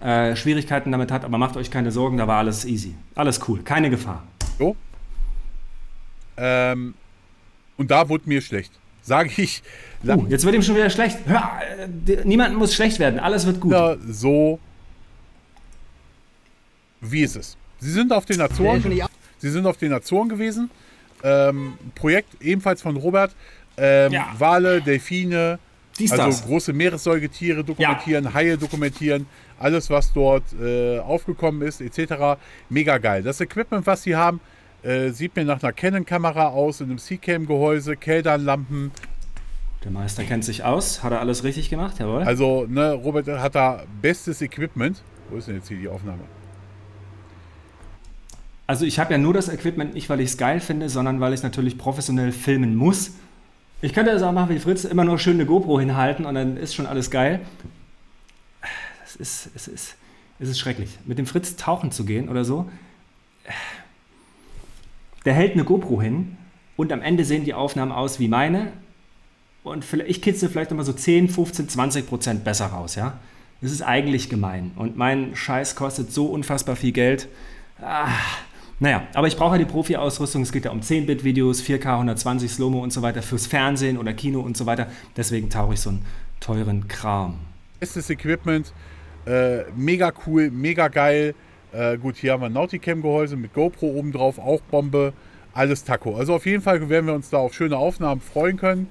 äh, Schwierigkeiten damit hat, aber macht euch keine Sorgen, da war alles easy. Alles cool, keine Gefahr. So. Ähm, und da wurde mir schlecht, sage ich. Uh, jetzt wird ihm schon wieder schlecht. Hör, niemand muss schlecht werden, alles wird gut. Ja, so wie ist es? Sie sind auf den Azoren. Nee, Sie sind auf den Azoren gewesen. Ähm, Projekt ebenfalls von Robert. Ähm, ja. Wale, Delfine, Dies, also das. große Meeressäugetiere dokumentieren, ja. Haie dokumentieren, alles, was dort äh, aufgekommen ist, et cetera. Mega geil. Das Equipment, was sie haben, äh, sieht mir nach einer Canon-Kamera aus, in einem Seacam-Gehäuse, Keldanlampen. Der Meister kennt sich aus. Hat er alles richtig gemacht? Jawohl. Also, ne, Robert hat da bestes Equipment. Wo ist denn jetzt hier die Aufnahme? Also ich habe ja nur das Equipment nicht, weil ich es geil finde, sondern weil ich natürlich professionell filmen muss. Ich könnte das auch machen wie Fritz, immer nur schön eine GoPro hinhalten und dann ist schon alles geil. Das ist, es ist, es ist schrecklich. Mit dem Fritz tauchen zu gehen oder so, der hält eine GoPro hin und am Ende sehen die Aufnahmen aus wie meine und ich kitzle vielleicht nochmal so zehn, fünfzehn, zwanzig Prozent besser raus. Ja? Das ist eigentlich gemein und mein Scheiß kostet so unfassbar viel Geld. Ah. Naja, aber ich brauche ja die Profi-Ausrüstung, es geht ja um zehn Bit Videos, vier K hundertzwanzig, Slow-Mo und so weiter, fürs Fernsehen oder Kino und so weiter. Deswegen tauche ich so einen teuren Kram. Bestes Equipment, äh, mega cool, mega geil. Äh, gut, hier haben wir ein Nauticam-Gehäuse mit GoPro oben drauf, auch Bombe, alles Taco. Also auf jeden Fall werden wir uns da auf schöne Aufnahmen freuen können.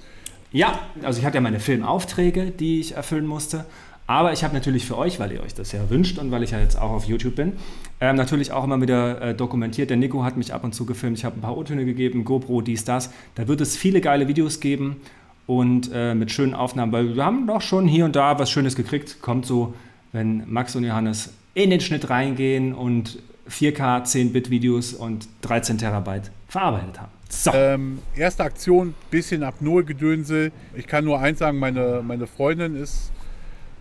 Ja, also ich hatte ja meine Filmaufträge, die ich erfüllen musste. Aber ich habe natürlich für euch, weil ihr euch das ja wünscht und weil ich ja jetzt auch auf YouTube bin, ähm, natürlich auch immer wieder äh, dokumentiert. Der Nico hat mich ab und zu gefilmt, ich habe ein paar O-Töne gegeben, GoPro, dies, das. Da wird es viele geile Videos geben und äh, mit schönen Aufnahmen, weil wir haben doch schon hier und da was Schönes gekriegt. Kommt so, wenn Max und Johannes in den Schnitt reingehen und vier K zehn Bit Videos und dreizehn Terabyte verarbeitet haben. So. Ähm, erste Aktion, bisschen Apnoe-Gedönsel. Ich kann nur eins sagen, meine, meine Freundin ist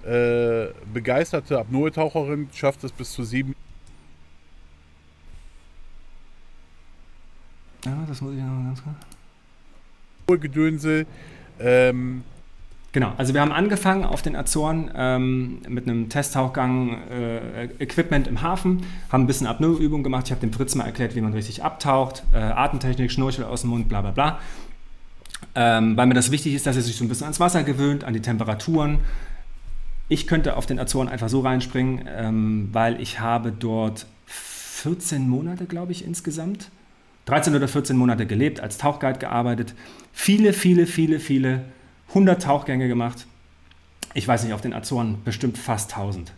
Äh, begeisterte Apnoe-Taucherin, schafft es bis zu sieben. Ja, das muss ich noch ganz klar. Gedönsel. Ähm, Genau, also wir haben angefangen auf den Azoren ähm, mit einem Testtauchgang äh, Equipment im Hafen, haben ein bisschen Apnoe-Übung gemacht. Ich habe dem Fritz mal erklärt, wie man richtig abtaucht, äh, Atemtechnik, Schnorchel aus dem Mund, bla bla bla. Ähm, weil mir das wichtig ist, dass er sich so ein bisschen ans Wasser gewöhnt, an die Temperaturen. Ich könnte auf den Azoren einfach so reinspringen, ähm, weil ich habe dort vierzehn Monate, glaube ich, insgesamt, dreizehn oder vierzehn Monate gelebt, als Tauchguide gearbeitet, viele, viele, viele, viele, hundert Tauchgänge gemacht, ich weiß nicht, auf den Azoren bestimmt fast tausend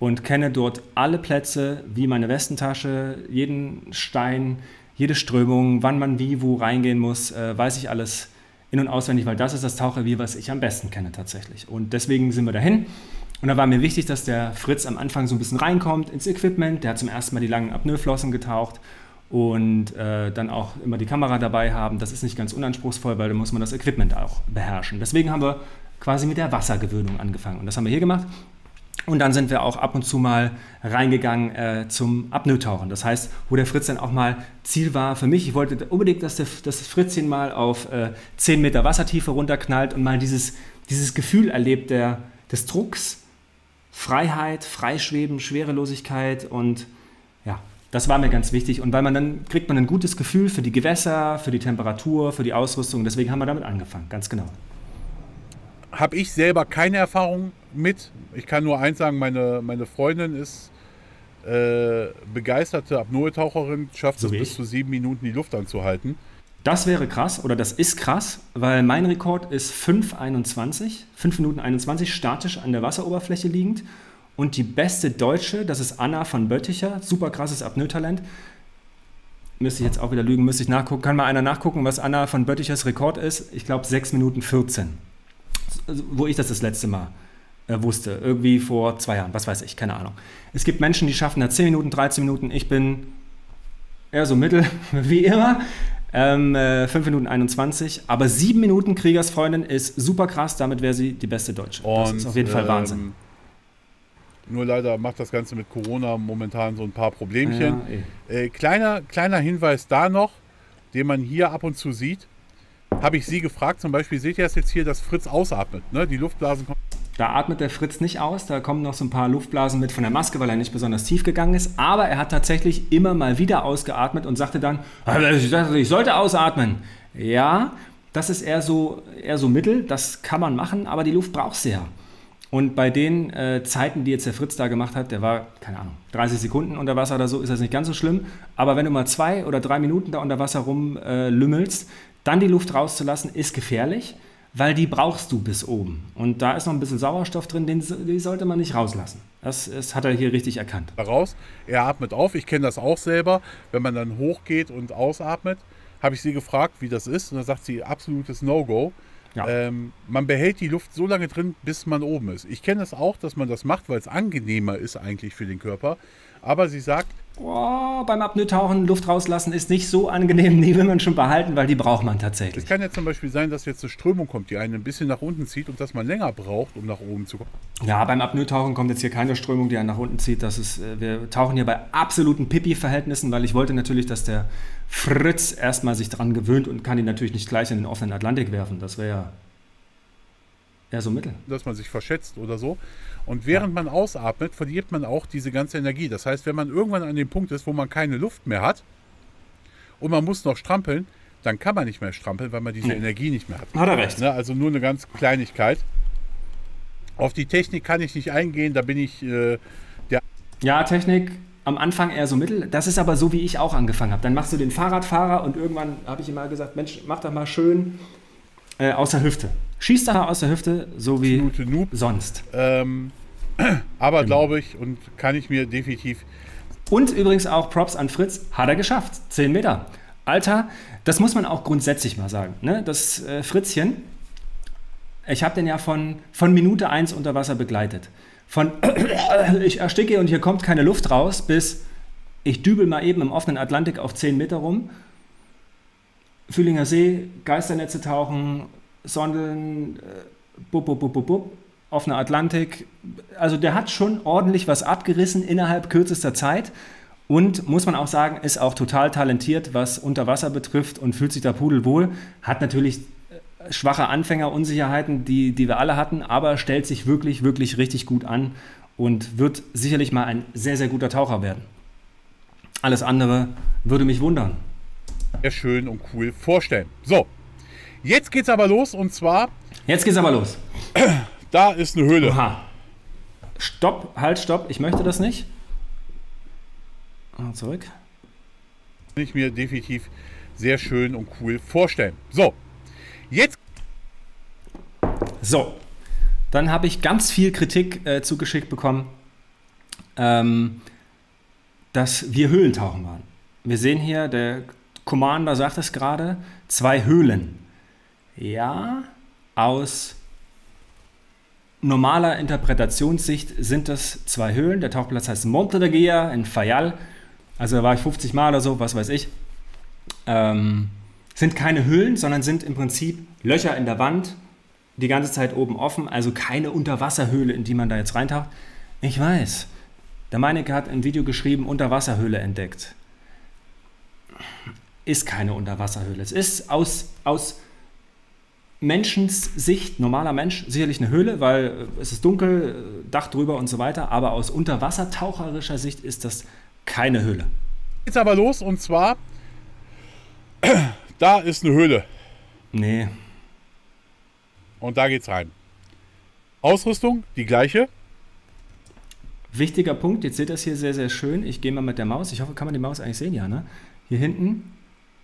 und kenne dort alle Plätze wie meine Westentasche, jeden Stein, jede Strömung, wann man wie wo reingehen muss, äh, weiß ich alles in- und auswendig, weil das ist das Tauchrevier, was ich am besten kenne tatsächlich. Und deswegen sind wir dahin und da war mir wichtig, dass der Fritz am Anfang so ein bisschen reinkommt ins Equipment, der hat zum ersten Mal die langen Apnoe-Flossen getaucht und äh, dann auch immer die Kamera dabei haben. Das ist nicht ganz unanspruchsvoll, weil da muss man das Equipment auch beherrschen. Deswegen haben wir quasi mit der Wassergewöhnung angefangen und das haben wir hier gemacht. Und dann sind wir auch ab und zu mal reingegangen äh, zum Apnoe-Tauchen. Das heißt, wo der Fritz dann auch mal Ziel war für mich. Ich wollte unbedingt, dass, der, dass das Fritzchen mal auf äh, zehn Meter Wassertiefe runterknallt und mal dieses, dieses Gefühl erlebt der, des Drucks, Freiheit, Freischweben, Schwerelosigkeit und ja. Das war mir ganz wichtig und weil man dann kriegt man ein gutes Gefühl für die Gewässer, für die Temperatur, für die Ausrüstung. Deswegen haben wir damit angefangen, ganz genau. Habe ich selber keine Erfahrung mit. Ich kann nur eins sagen, meine, meine Freundin ist äh, begeisterte Apnoe-Taucherin, schafft so es bis ich. zu sieben Minuten die Luft anzuhalten. Das wäre krass oder das ist krass, weil mein Rekord ist fünf Minuten einundzwanzig statisch an der Wasseroberfläche liegend. Und die beste Deutsche, das ist Anna von Bötticher, super krasses Apnoe-Talent. Müsste ich jetzt auch wieder lügen, müsste ich nachgucken. Kann mal einer nachgucken, was Anna von Böttichers Rekord ist? Ich glaube sechs Minuten vierzehn. Wo ich das das letzte Mal äh, wusste. Irgendwie vor zwei Jahren, was weiß ich, keine Ahnung. Es gibt Menschen, die schaffen da zehn Minuten, dreizehn Minuten. Ich bin eher so mittel, wie immer. Ähm, äh, fünf Minuten einundzwanzig. Aber sieben Minuten Kriegersfreundin ist super krass. Damit wäre sie die beste Deutsche. Und, das ist auf jeden Fall ähm, Wahnsinn. Nur leider macht das Ganze mit Corona momentan so ein paar Problemchen. Ja, äh, kleiner, kleiner Hinweis da noch, den man hier ab und zu sieht, habe ich Sie gefragt, zum Beispiel seht ihr es jetzt hier, dass Fritz ausatmet, ne? Die Luftblasen kommen. Da atmet der Fritz nicht aus, da kommen noch so ein paar Luftblasen mit von der Maske, weil er nicht besonders tief gegangen ist, aber er hat tatsächlich immer mal wieder ausgeatmet und sagte dann, ich sollte ausatmen. Ja, das ist eher so, eher so mittel, das kann man machen, aber die Luft braucht sie ja. Und bei den äh, Zeiten, die jetzt der Fritz da gemacht hat, der war, keine Ahnung, dreißig Sekunden unter Wasser oder so, ist das nicht ganz so schlimm. Aber wenn du mal zwei oder drei Minuten da unter Wasser rumlümmelst, äh, dann die Luft rauszulassen, ist gefährlich, weil die brauchst du bis oben. Und da ist noch ein bisschen Sauerstoff drin, den, den sollte man nicht rauslassen. Das, das hat er hier richtig erkannt. Raus, er atmet auf, ich kenne das auch selber, wenn man dann hochgeht und ausatmet, habe ich sie gefragt, wie das ist und dann sagt sie, absolutes No-Go. Ja. Ähm, man behält die Luft so lange drin, bis man oben ist. Ich kenne das auch, dass man das macht, weil es angenehmer ist eigentlich für den Körper. Aber sie sagt, oh, beim Apnoe-Tauchen Luft rauslassen ist nicht so angenehm. Die will man schon behalten, weil die braucht man tatsächlich. Es kann ja zum Beispiel sein, dass jetzt eine Strömung kommt, die einen ein bisschen nach unten zieht und dass man länger braucht, um nach oben zu kommen. Ja, beim Apnoe-Tauchen kommt jetzt hier keine Strömung, die einen nach unten zieht. Das ist, wir tauchen hier bei absoluten Pipi-Verhältnissen, weil ich wollte natürlich, dass der Fritz erstmal sich dran gewöhnt und kann ihn natürlich nicht gleich in den offenen Atlantik werfen. Das wäre ja eher so mittel. Dass man sich verschätzt oder so. Und während ja. man ausatmet, verliert man auch diese ganze Energie. Das heißt, wenn man irgendwann an dem Punkt ist, wo man keine Luft mehr hat und man muss noch strampeln, dann kann man nicht mehr strampeln, weil man diese nee. Energie nicht mehr hat. Hat er recht. Also nur eine ganz Kleinigkeit. Auf die Technik kann ich nicht eingehen, da bin ich äh, der... Ja, Technik am Anfang eher so mittel. Das ist aber so, wie ich auch angefangen habe. Dann machst du den Fahrradfahrer und irgendwann habe ich immer gesagt, Mensch, mach doch mal schön äh, aus der Hüfte. Schießt da aus der Hüfte, so wie Noob. sonst. Ähm, aber genau. glaube ich und kann ich mir definitiv... Und übrigens auch Props an Fritz, hat er geschafft, zehn Meter. Alter, das muss man auch grundsätzlich mal sagen. Ne? Das äh, Fritzchen, ich habe den ja von, von Minute eins unter Wasser begleitet. Von ich ersticke und hier kommt keine Luft raus, bis ich dübel mal eben im offenen Atlantik auf zehn Meter rum. Fühlinger See, Geisternetze tauchen... Sondeln, bub, bub, bub, bub, bub, offener Atlantik. Also der hat schon ordentlich was abgerissen innerhalb kürzester Zeit und muss man auch sagen, ist auch total talentiert, was Unterwasser betrifft und fühlt sich da pudelwohl. Hat natürlich schwache Anfänger, Unsicherheiten, die, die wir alle hatten, aber stellt sich wirklich, wirklich richtig gut an und wird sicherlich mal ein sehr, sehr guter Taucher werden. Alles andere würde mich wundern. Sehr schön und cool vorstellen. So, jetzt geht's aber los und zwar... Jetzt geht's aber los. Da ist eine Höhle. Aha. Stopp, halt, stopp, ich möchte das nicht. Und zurück. Kann ich mir definitiv sehr schön und cool vorstellen. So, jetzt... So, dann habe ich ganz viel Kritik äh, zugeschickt bekommen, ähm, dass wir Höhlentauchen waren. Wir sehen hier, der Commander sagt es gerade, zwei Höhlen. Ja, aus normaler Interpretationssicht sind das zwei Höhlen. Der Tauchplatz heißt Monte de Guia in Fayal. Also da war ich fünfzig Mal oder so, was weiß ich. Ähm, sind keine Höhlen, sondern sind im Prinzip Löcher in der Wand, die ganze Zeit oben offen, also keine Unterwasserhöhle, in die man da jetzt reintaucht. Ich weiß, der Meinecke hat im Video geschrieben, Unterwasserhöhle entdeckt. Ist keine Unterwasserhöhle. Es ist aus, aus Menschens Sicht, normaler Mensch, sicherlich eine Höhle, weil es ist dunkel, Dach drüber und so weiter, aber aus unterwassertaucherischer Sicht ist das keine Höhle. Jetzt aber los und zwar, da ist eine Höhle. Nee. Und da geht's rein. Ausrüstung, die gleiche. Wichtiger Punkt, jetzt seht ihr das hier sehr, sehr schön. Ich gehe mal mit der Maus, ich hoffe, kann man die Maus eigentlich sehen, ja, ne? Hier hinten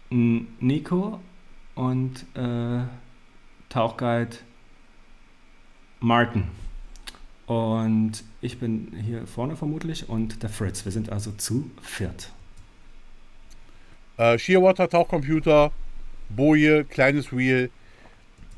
Nico und äh, Tauchguide Martin. Und ich bin hier vorne vermutlich und der Fritz. Wir sind also zu viert. Äh, Shearwater, Tauchcomputer, Boje, kleines Reel.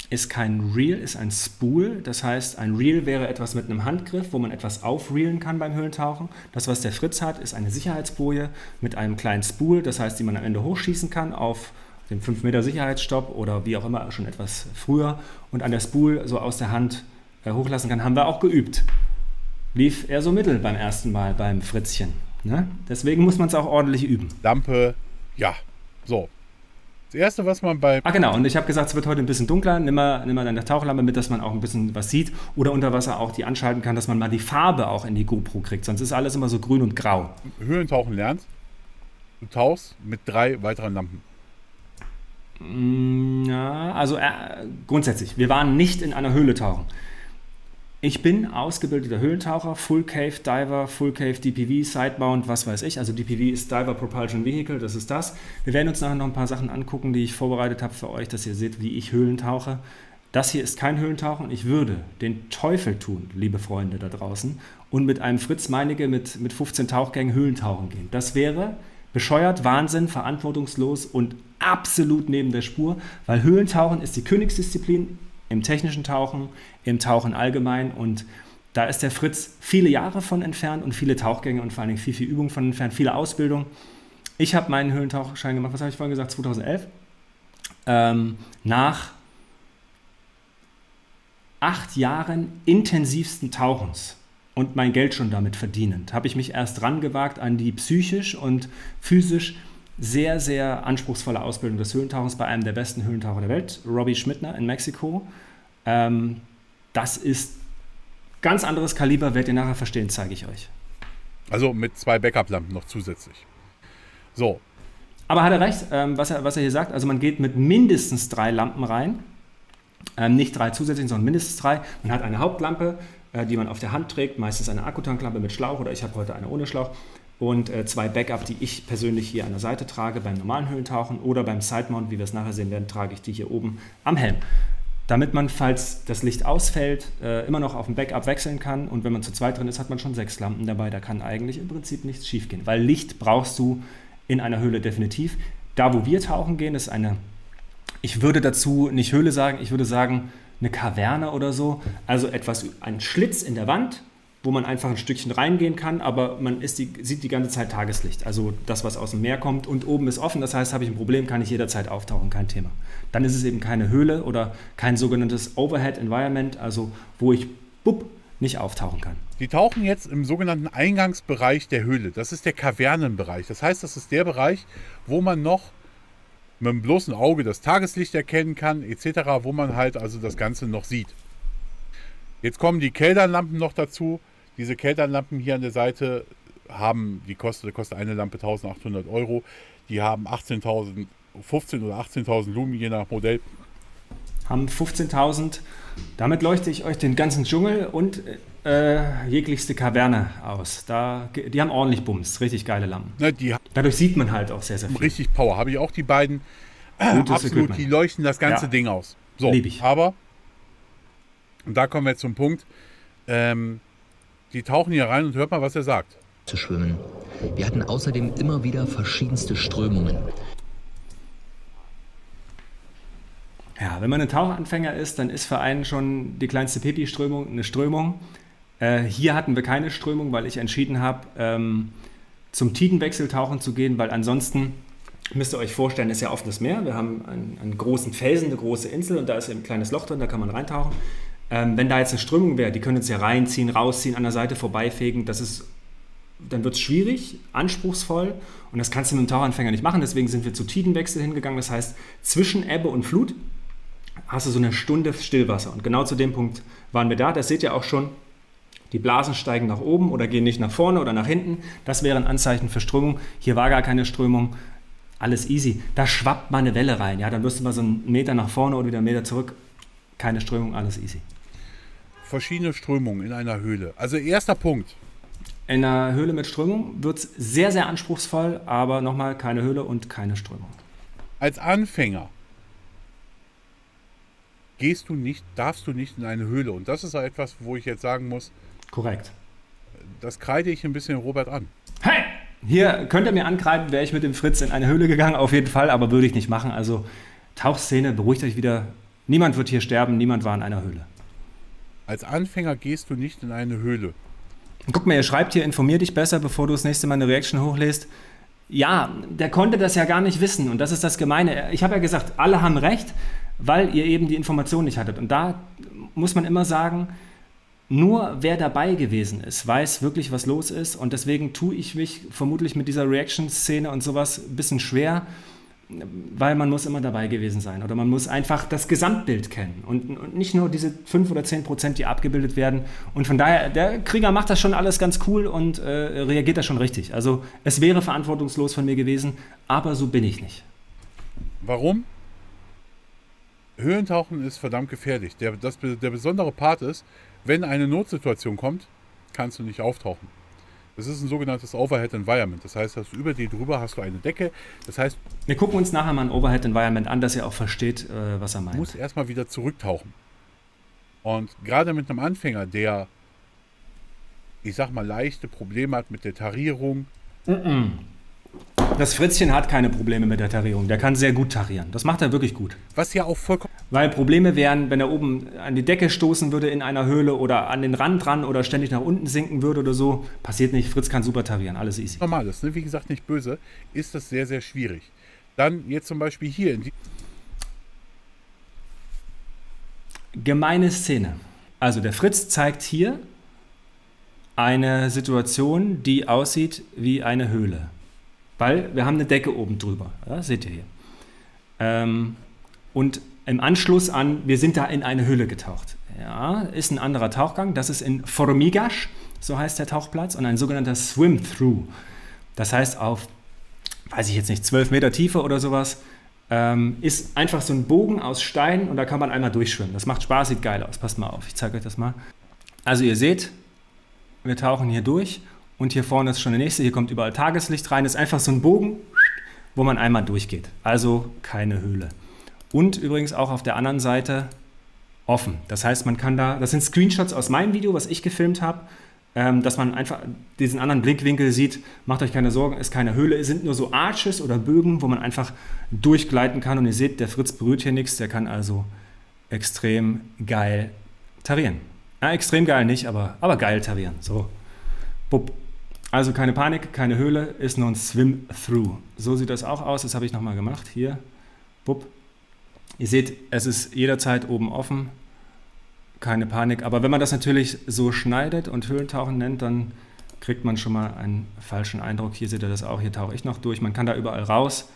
Ist kein Reel, ist ein Spool. Das heißt, ein Reel wäre etwas mit einem Handgriff, wo man etwas aufreelen kann beim Höhlentauchen. Das, was der Fritz hat, ist eine Sicherheitsboje mit einem kleinen Spool, das heißt, die man am Ende hochschießen kann auf den fünf Meter Sicherheitsstopp oder wie auch immer, schon etwas früher. Und an der Spool so aus der Hand äh, hochlassen kann, haben wir auch geübt. Lief eher so mittel beim ersten Mal beim Fritzchen. Ne? Deswegen muss man es auch ordentlich üben. Lampe, ja, so. Das Erste, was man bei... Ah genau, und ich habe gesagt, es wird heute ein bisschen dunkler. Nimm mal, nimm mal deine Tauchlampe mit, dass man auch ein bisschen was sieht. Oder unter Wasser auch die anschalten kann, dass man mal die Farbe auch in die GoPro kriegt. Sonst ist alles immer so grün und grau. Höhlentauchen lernst, du tauchst mit drei weiteren Lampen. Ja, also äh, grundsätzlich, wir waren nicht in einer Höhle tauchen. Ich bin ausgebildeter Höhlentaucher, Full Cave Diver, Full Cave D P V, Sidemount, was weiß ich. Also D P V ist Diver Propulsion Vehicle, das ist das. Wir werden uns nachher noch ein paar Sachen angucken, die ich vorbereitet habe für euch, dass ihr seht, wie ich Höhlen tauche. Das hier ist kein Höhlentauchen. Ich würde den Teufel tun, liebe Freunde da draußen, und mit einem Fritz Meinecke mit, mit fünfzehn Tauchgängen Höhlentauchen gehen. Das wäre bescheuert, Wahnsinn, verantwortungslos und absolut neben der Spur, weil Höhlentauchen ist die Königsdisziplin im technischen Tauchen, im Tauchen allgemein, und da ist der Fritz viele Jahre von entfernt und viele Tauchgänge und vor allen Dingen viel, viel Übung von entfernt, viele Ausbildung. Ich habe meinen Höhlentauchschein gemacht, was habe ich vorhin gesagt, zweitausendelf, ähm, nach acht Jahren intensivsten Tauchens und mein Geld schon damit verdienend, habe ich mich erst rangewagt an die psychisch und physisch sehr, sehr anspruchsvolle Ausbildung des Höhlentauchens bei einem der besten Höhlentaucher der Welt, Robbie Schmidtner in Mexiko. Ähm, das ist ganz anderes Kaliber, werdet ihr nachher verstehen, zeige ich euch. Also mit zwei Backup-Lampen noch zusätzlich. So. Aber hat er recht, ähm, was er, was er hier sagt, also man geht mit mindestens drei Lampen rein, ähm, nicht drei zusätzlichen, sondern mindestens drei. Man hat eine Hauptlampe, äh, die man auf der Hand trägt, meistens eine Akkutanklampe mit Schlauch oder ich habe heute eine ohne Schlauch. Und zwei Backup, die ich persönlich hier an der Seite trage, beim normalen Höhlentauchen oder beim Sidemount, wie wir es nachher sehen werden, trage ich die hier oben am Helm. Damit man, falls das Licht ausfällt, immer noch auf ein Backup wechseln kann. Und wenn man zu zweit drin ist, hat man schon sechs Lampen dabei. Da kann eigentlich im Prinzip nichts schief gehen, weil Licht brauchst du in einer Höhle definitiv. Da, wo wir tauchen gehen, ist eine, ich würde dazu nicht Höhle sagen, ich würde sagen eine Kaverne oder so. Also etwas, ein Schlitz in der Wand, wo man einfach ein Stückchen reingehen kann, aber man ist die, sieht die ganze Zeit Tageslicht, also das, was aus dem Meer kommt, und oben ist offen, das heißt, habe ich ein Problem, kann ich jederzeit auftauchen, kein Thema. Dann ist es eben keine Höhle oder kein sogenanntes Overhead-Environment, also wo ich bupp, nicht auftauchen kann. Die tauchen jetzt im sogenannten Eingangsbereich der Höhle, das ist der Kavernenbereich, das heißt, das ist der Bereich, wo man noch mit dem bloßen Auge das Tageslicht erkennen kann, et cetera, wo man halt also das Ganze noch sieht. Jetzt kommen die Kelderlampen noch dazu. Diese Kelderlampen hier an der Seite haben, die kostet, kostet eine Lampe eintausendachthundert Euro. Die haben achtzehntausend, fünfzehntausend oder achtzehntausend Lumen, je nach Modell. Haben fünfzehntausend. Damit leuchte ich euch den ganzen Dschungel und äh, jeglichste Kaverne aus. Da, die haben ordentlich Bums, richtig geile Lampen. Na, die Dadurch sieht man halt auch sehr, sehr viel. Richtig Power. Habe ich auch die beiden. Gutes Absolut, Equipment. Die leuchten das ganze ja. Ding aus. So, lieb ich. Aber, und da kommen wir jetzt zum Punkt, ähm, die tauchen hier rein und hört mal, was er sagt. Zu schwimmen. Wir hatten außerdem immer wieder verschiedenste Strömungen. Ja, wenn man ein Tauchanfänger ist, dann ist für einen schon die kleinste Pipi-Strömung eine Strömung. Äh, hier hatten wir keine Strömung, weil ich entschieden habe, ähm, zum Tidenwechsel tauchen zu gehen, weil ansonsten, müsst ihr euch vorstellen, ist ja offenes Meer. Wir haben einen, einen großen Felsen, eine große Insel und da ist ein kleines Loch drin, da kann man reintauchen. Ähm, wenn da jetzt eine Strömung wäre, die können uns ja reinziehen, rausziehen, an der Seite vorbeifegen, das ist, dann wird es schwierig, anspruchsvoll und das kannst du mit dem Tauchanfänger nicht machen. Deswegen sind wir zu Tidenwechsel hingegangen, das heißt zwischen Ebbe und Flut hast du so eine Stunde Stillwasser. Und genau zu dem Punkt waren wir da. Das seht ihr auch schon. Die Blasen steigen nach oben oder gehen nicht nach vorne oder nach hinten. Das wäre ein Anzeichen für Strömung. Hier war gar keine Strömung. Alles easy. Da schwappt mal eine Welle rein. Ja, dann wirst du mal so einen Meter nach vorne oder wieder einen Meter zurück. Keine Strömung, alles easy. Verschiedene Strömungen in einer Höhle. Also erster Punkt. In einer Höhle mit Strömung wird es sehr, sehr anspruchsvoll. Aber nochmal, keine Höhle und keine Strömung. Als Anfänger gehst du nicht, darfst du nicht in eine Höhle. Und das ist etwas, wo ich jetzt sagen muss. Korrekt. Das kreide ich ein bisschen Robert an. Hey! Hier könnt ihr mir ankreiden, wäre ich mit dem Fritz in eine Höhle gegangen, auf jeden Fall, aber würde ich nicht machen. Also Tauchszene, beruhigt euch wieder. Niemand wird hier sterben, niemand war in einer Höhle. Als Anfänger gehst du nicht in eine Höhle. Guck mal, ihr schreibt hier, informier dich besser, bevor du das nächste Mal eine Reaction hochlässt. Ja, der konnte das ja gar nicht wissen und das ist das Gemeine. Ich habe ja gesagt, alle haben recht, weil ihr eben die Information nicht hattet. Und da muss man immer sagen, nur wer dabei gewesen ist, weiß wirklich, was los ist. Und deswegen tue ich mich vermutlich mit dieser Reaction-Szene und sowas ein bisschen schwer, weil man muss immer dabei gewesen sein. Oder man muss einfach das Gesamtbild kennen und, und nicht nur diese fünf oder zehn Prozent, die abgebildet werden. Und von daher, der Krieger macht das schon alles ganz cool und äh, reagiert da schon richtig. Also es wäre verantwortungslos von mir gewesen, aber so bin ich nicht. Warum? Höhlentauchen ist verdammt gefährlich. Der, das, der besondere Part ist, wenn eine Notsituation kommt, kannst du nicht auftauchen. Das ist ein sogenanntes Overhead Environment. Das heißt, dass über dir drüber hast du eine Decke. Das heißt, wir gucken uns nachher mal ein Overhead Environment an, dass ihr auch versteht, was er meint. Du musst erstmal wieder zurücktauchen. Und gerade mit einem Anfänger, der, ich sag mal, leichte Probleme hat mit der Tarierung. Mm-mm. Das Fritzchen hat keine Probleme mit der Tarierung. Der kann sehr gut tarieren. Das macht er wirklich gut. Was ja auch vollkommen... Weil Probleme wären, wenn er oben an die Decke stoßen würde in einer Höhle oder an den Rand dran oder ständig nach unten sinken würde oder so. Passiert nicht. Fritz kann super tarieren. Alles easy. Normales, ne? Wie gesagt, nicht böse. Ist das sehr, sehr schwierig. Dann jetzt zum Beispiel hier in die... Gemeine Szene. Also der Fritz zeigt hier eine Situation, die aussieht wie eine Höhle. Weil wir haben eine Decke oben drüber, ja, seht ihr hier. Ähm, und im Anschluss an, wir sind da in eine Höhle getaucht. Ja, ist ein anderer Tauchgang, das ist in Formigas, so heißt der Tauchplatz, und ein sogenannter Swim-Through. Das heißt auf, weiß ich jetzt nicht, zwölf Meter Tiefe oder sowas, ähm, ist einfach so ein Bogen aus Stein und da kann man einmal durchschwimmen. Das macht Spaß, sieht geil aus, passt mal auf, ich zeige euch das mal. Also ihr seht, wir tauchen hier durch. Und hier vorne ist schon der nächste, hier kommt überall Tageslicht rein. Das ist einfach so ein Bogen, wo man einmal durchgeht. Also keine Höhle. Und übrigens auch auf der anderen Seite offen. Das heißt, man kann da, das sind Screenshots aus meinem Video, was ich gefilmt habe, dass man einfach diesen anderen Blickwinkel sieht. Macht euch keine Sorgen, ist keine Höhle. Es sind nur so Arches oder Bögen, wo man einfach durchgleiten kann. Und ihr seht, der Fritz berührt hier nichts. Der kann also extrem geil tarieren. Ja, extrem geil nicht, aber, aber geil tarieren. So, bupp. Also keine Panik, keine Höhle, ist nur ein Swim-Through. So sieht das auch aus, das habe ich nochmal gemacht. Hier, bupp. Ihr seht, es ist jederzeit oben offen. Keine Panik, aber wenn man das natürlich so schneidet und Höhlentauchen nennt, dann kriegt man schon mal einen falschen Eindruck. Hier seht ihr das auch, hier tauche ich noch durch. Man kann da überall raus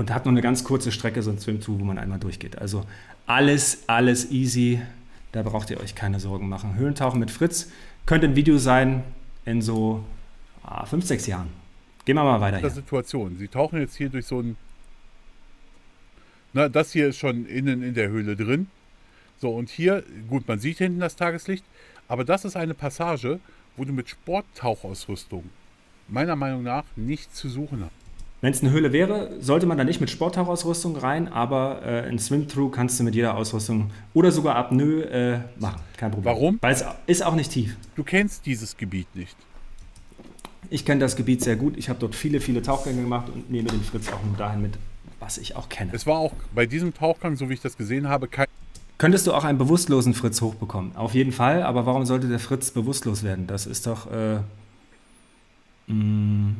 und hat nur eine ganz kurze Strecke, so ein Swim-Tool, wo man einmal durchgeht. Also alles, alles easy, da braucht ihr euch keine Sorgen machen. Höhlentauchen mit Fritz könnte ein Video sein in so ah, fünf, sechs Jahren. Gehen wir mal weiter hier. Das ist die Situation. Sie tauchen jetzt hier durch so ein... Na, das hier ist schon innen in der Höhle drin. So, und hier, gut, man sieht hinten das Tageslicht, aber das ist eine Passage, wo du mit Sporttauchausrüstung meiner Meinung nach nichts zu suchen hast. Wenn es eine Höhle wäre, sollte man da nicht mit Sporttauchausrüstung rein, aber äh, ein Swim-Through kannst du mit jeder Ausrüstung oder sogar Apnoe äh, machen. Kein Problem. Warum? Weil es ist auch nicht tief. Du kennst dieses Gebiet nicht. Ich kenne das Gebiet sehr gut. Ich habe dort viele, viele Tauchgänge gemacht und nehme den Fritz auch nur dahin mit, was ich auch kenne. Es war auch bei diesem Tauchgang, so wie ich das gesehen habe, kein... Könntest du auch einen bewusstlosen Fritz hochbekommen? Auf jeden Fall, aber warum sollte der Fritz bewusstlos werden? Das ist doch äh, mh,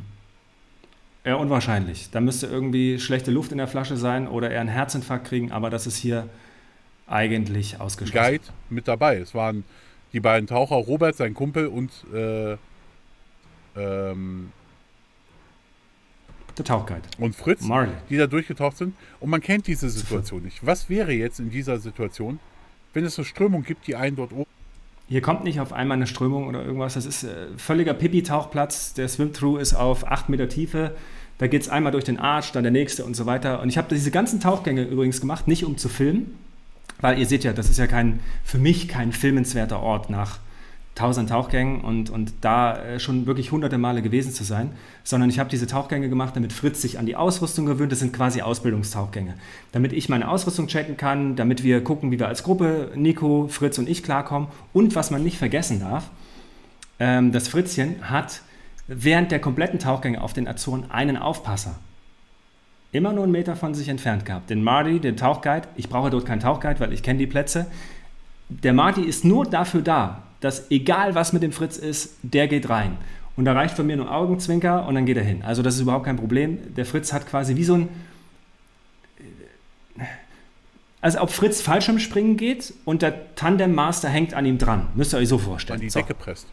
eher unwahrscheinlich. Da müsste irgendwie schlechte Luft in der Flasche sein oder er einen Herzinfarkt kriegen, aber das ist hier eigentlich ausgeschlossen. Guide mit dabei. Es waren die beiden Taucher, Robert, sein Kumpel und äh, ähm, der Tauchguide. Und Fritz, Marley, die da durchgetaucht sind. Und man kennt diese Situation nicht. Was wäre jetzt in dieser Situation, wenn es eine Strömung gibt, die einen dort oben... Hier kommt nicht auf einmal eine Strömung oder irgendwas. Das ist äh, völliger Pipi-Tauchplatz. Der Swim-Through ist auf acht Meter Tiefe. Da geht es einmal durch den Arsch, dann der nächste und so weiter. Und ich habe diese ganzen Tauchgänge übrigens gemacht, nicht um zu filmen, weil ihr seht ja, das ist ja kein, für mich kein filmenswerter Ort nach tausend Tauchgängen und, und da schon wirklich hunderte Male gewesen zu sein, sondern ich habe diese Tauchgänge gemacht, damit Fritz sich an die Ausrüstung gewöhnt. Das sind quasi Ausbildungstauchgänge. Damit ich meine Ausrüstung checken kann, damit wir gucken, wie wir als Gruppe, Nico, Fritz und ich klarkommen. Und was man nicht vergessen darf, ähm, das Fritzchen hat während der kompletten Tauchgänge auf den Azoren einen Aufpasser. Immer nur einen Meter von sich entfernt gehabt. Den Marty, den Tauchguide. Ich brauche dort keinen Tauchguide, weil ich kenne die Plätze. Der Marty ist nur dafür da, dass egal was mit dem Fritz ist, der geht rein. Und da reicht von mir nur Augenzwinker und dann geht er hin. Also das ist überhaupt kein Problem. Der Fritz hat quasi wie so ein... Also ob Fritz Fallschirmspringen geht und der Tandem-Master hängt an ihm dran. Müsst ihr euch so vorstellen. An die Decke presst.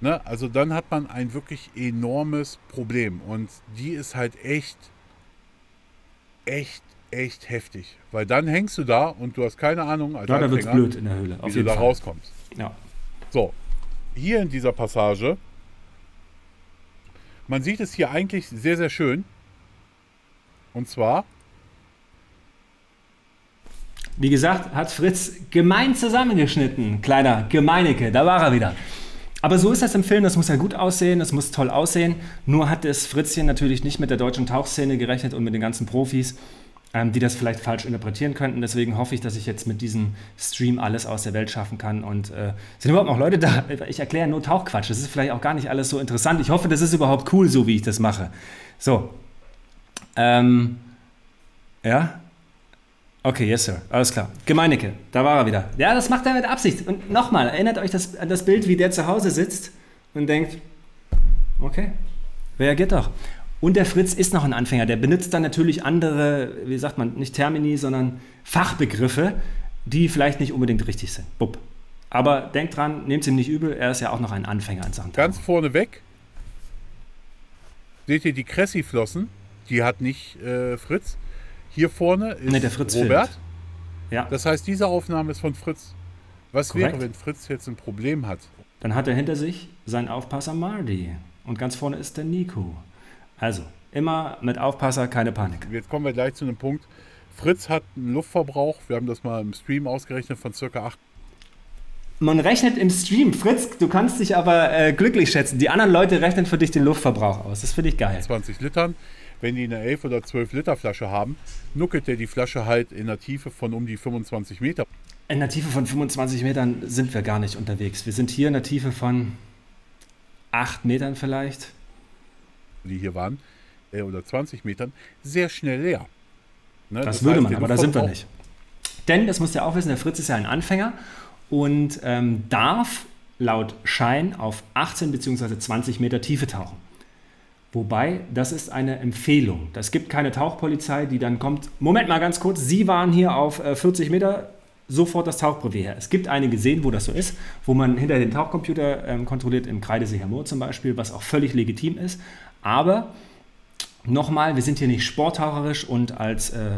Ne? Also dann hat man ein wirklich enormes Problem. Und die ist halt echt, echt, echt heftig. Weil dann hängst du da und du hast keine Ahnung, als ja, da wird's blöd in der Höhle, wie du da rauskommst. Ja. So, hier in dieser Passage, man sieht es hier eigentlich sehr, sehr schön. Und zwar... Wie gesagt, hat Fritz gemein zusammengeschnitten, kleiner Gemeinecke, da war er wieder. Aber so ist das im Film, das muss ja gut aussehen, das muss toll aussehen. Nur hat das Fritzchen natürlich nicht mit der deutschen Tauchszene gerechnet und mit den ganzen Profis, die das vielleicht falsch interpretieren könnten. Deswegen hoffe ich, dass ich jetzt mit diesem Stream alles aus der Welt schaffen kann. Und äh, sind überhaupt noch Leute da? Ich erkläre nur Tauchquatsch. Das ist vielleicht auch gar nicht alles so interessant. Ich hoffe, das ist überhaupt cool, so wie ich das mache. So. Ähm. Ja. Okay, yes, sir. Alles klar. Gemeinecke, da war er wieder. Ja, das macht er mit Absicht. Und nochmal, erinnert euch das, an das Bild, wie der zu Hause sitzt und denkt, okay, reagiert doch. Und der Fritz ist noch ein Anfänger, der benutzt dann natürlich andere, wie sagt man, nicht Termini, sondern Fachbegriffe, die vielleicht nicht unbedingt richtig sind. Bub. Aber denkt dran, nehmt es ihm nicht übel, er ist ja auch noch ein Anfänger in Sachen Tauchen. Ganz vorne weg seht ihr die Cressy-Flossen, die hat nicht äh, Fritz. Hier vorne ist nee, der Fritz Robert. Ja. Das heißt, diese Aufnahme ist von Fritz. Was Korrekt. Wäre, wenn Fritz jetzt ein Problem hat? Dann hat er hinter sich seinen Aufpasser Marty und ganz vorne ist der Nico. Also, immer mit Aufpasser, keine Panik. Jetzt kommen wir gleich zu einem Punkt. Fritz hat einen Luftverbrauch, wir haben das mal im Stream ausgerechnet, von circa acht. Man rechnet im Stream. Fritz, du kannst dich aber äh, glücklich schätzen. Die anderen Leute rechnen für dich den Luftverbrauch aus. Das finde ich geil. zwanzig Litern. Wenn die eine elf oder zwölf Liter Flasche haben, nuckelt der die Flasche halt in der Tiefe von um die fünfundzwanzig Meter. In der Tiefe von fünfundzwanzig Metern sind wir gar nicht unterwegs. Wir sind hier in der Tiefe von acht Metern vielleicht. Die hier waren, äh, oder zwanzig Metern, sehr schnell leer. Ne? Das, das würde man, aber da sind wir nicht. Denn, das musst du ja auch wissen, der Fritz ist ja ein Anfänger und ähm, darf laut Schein auf achtzehn bzw. zwanzig Meter Tiefe tauchen. Wobei, das ist eine Empfehlung. Es gibt keine Tauchpolizei, die dann kommt, Moment mal ganz kurz, Sie waren hier auf äh, vierzig Meter, sofort das Tauchbrevet her. Es gibt einige Seen, wo das so ist, wo man hinter den Tauchcomputer ähm, kontrolliert, im Kreidesee Hermoor zum Beispiel, was auch völlig legitim ist. Aber Nochmal, wir sind hier nicht sporttaucherisch und als äh,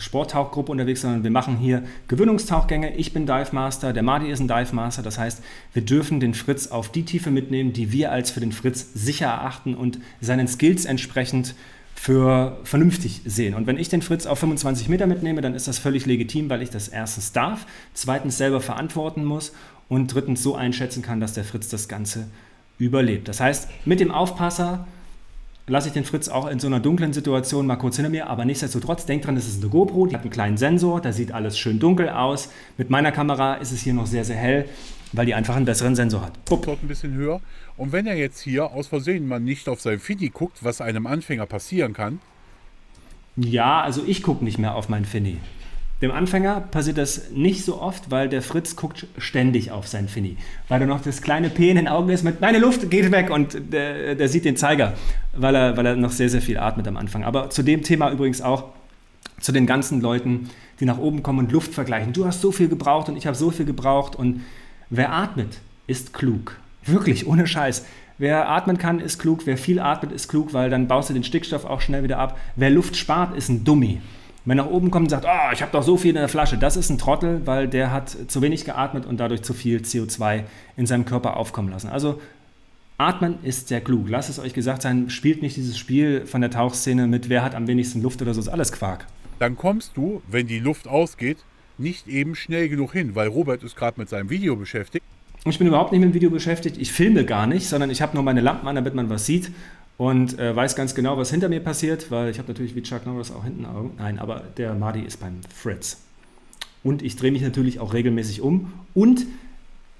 Sporttauchgruppe unterwegs, sondern wir machen hier Gewöhnungstauchgänge. Ich bin Dive Master, der Madi ist ein Dive Master. Das heißt, wir dürfen den Fritz auf die Tiefe mitnehmen, die wir als für den Fritz sicher erachten und seinen Skills entsprechend für vernünftig sehen. Und wenn ich den Fritz auf fünfundzwanzig Meter mitnehme, dann ist das völlig legitim, weil ich das erstens darf, zweitens selber verantworten muss und drittens so einschätzen kann, dass der Fritz das Ganze überlebt. Das heißt, mit dem Aufpasser lasse ich den Fritz auch in so einer dunklen Situation mal kurz hinter mir, aber nichtsdestotrotz, denkt dran, das ist eine GoPro, die hat einen kleinen Sensor, da sieht alles schön dunkel aus. Mit meiner Kamera ist es hier noch sehr, sehr hell, weil die einfach einen besseren Sensor hat. Guckt dort ein bisschen höher. Und wenn er jetzt hier aus Versehen mal nicht auf sein Finny guckt, was einem Anfänger passieren kann. Ja, also ich gucke nicht mehr auf mein Finny. Dem Anfänger passiert das nicht so oft, weil der Fritz guckt ständig auf sein Finny. Weil da noch das kleine P in den Augen ist mit, meine Luft geht weg, und der, der sieht den Zeiger, weil er, weil er noch sehr, sehr viel atmet am Anfang. Aber zu dem Thema übrigens auch, zu den ganzen Leuten, die nach oben kommen und Luft vergleichen. Du hast so viel gebraucht und ich habe so viel gebraucht, und wer atmet, ist klug. Wirklich, ohne Scheiß. Wer atmen kann, ist klug. Wer viel atmet, ist klug, weil dann baust du den Stickstoff auch schnell wieder ab. Wer Luft spart, ist ein Dummi. Wenn nach oben kommt und sagt, oh, ich habe doch so viel in der Flasche, das ist ein Trottel, weil der hat zu wenig geatmet und dadurch zu viel C O zwei in seinem Körper aufkommen lassen. Also atmen ist sehr klug. Lasst es euch gesagt sein, spielt nicht dieses Spiel von der Tauchszene mit, wer hat am wenigsten Luft oder so, ist alles Quark. Dann kommst du, wenn die Luft ausgeht, nicht eben schnell genug hin, weil Robert ist gerade mit seinem Video beschäftigt. Ich bin überhaupt nicht mit dem Video beschäftigt, ich filme gar nicht, sondern ich habe nur meine Lampen an, damit man was sieht. Und äh, weiß ganz genau, was hinter mir passiert, weil ich habe natürlich wie Chuck Norris auch hinten Augen. Nein, aber der Madi ist beim Fritz. Und ich drehe mich natürlich auch regelmäßig um. Und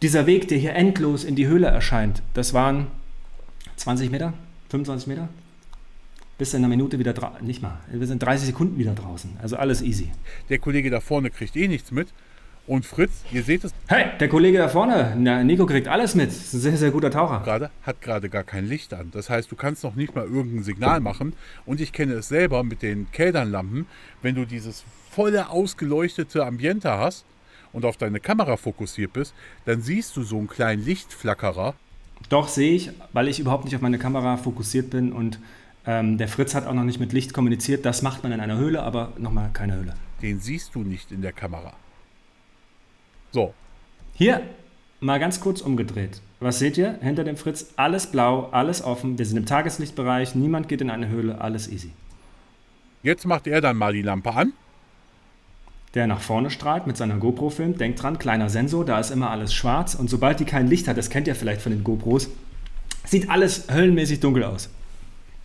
dieser Weg, der hier endlos in die Höhle erscheint, das waren zwanzig Meter, fünfundzwanzig Meter. Bis in einer Minute wieder draußen, nicht mal, wir sind dreißig Sekunden wieder draußen. Also alles easy. Der Kollege da vorne kriegt eh nichts mit. Und Fritz, ihr seht es. Hey, der Kollege da vorne, na, Nico kriegt alles mit. Ist ein sehr, sehr guter Taucher. Gerade, hat gerade gar kein Licht an. Das heißt, du kannst noch nicht mal irgendein Signal machen. Und ich kenne es selber mit den Kälternlampen. Wenn du dieses volle, ausgeleuchtete Ambiente hast und auf deine Kamera fokussiert bist, dann siehst du so einen kleinen Lichtflackerer. Doch, sehe ich, weil ich überhaupt nicht auf meine Kamera fokussiert bin. Und ähm, der Fritz hat auch noch nicht mit Licht kommuniziert. Das macht man in einer Höhle, aber nochmal keine Höhle. Den siehst du nicht in der Kamera. So, hier mal ganz kurz umgedreht. Was seht ihr? Hinter dem Fritz alles blau, alles offen. Wir sind im Tageslichtbereich, niemand geht in eine Höhle, alles easy. Jetzt macht er dann mal die Lampe an. Der nach vorne strahlt mit seiner GoPro filmt. Denkt dran, kleiner Sensor, da ist immer alles schwarz. Und sobald die kein Licht hat, das kennt ihr vielleicht von den GoPros, sieht alles höllenmäßig dunkel aus.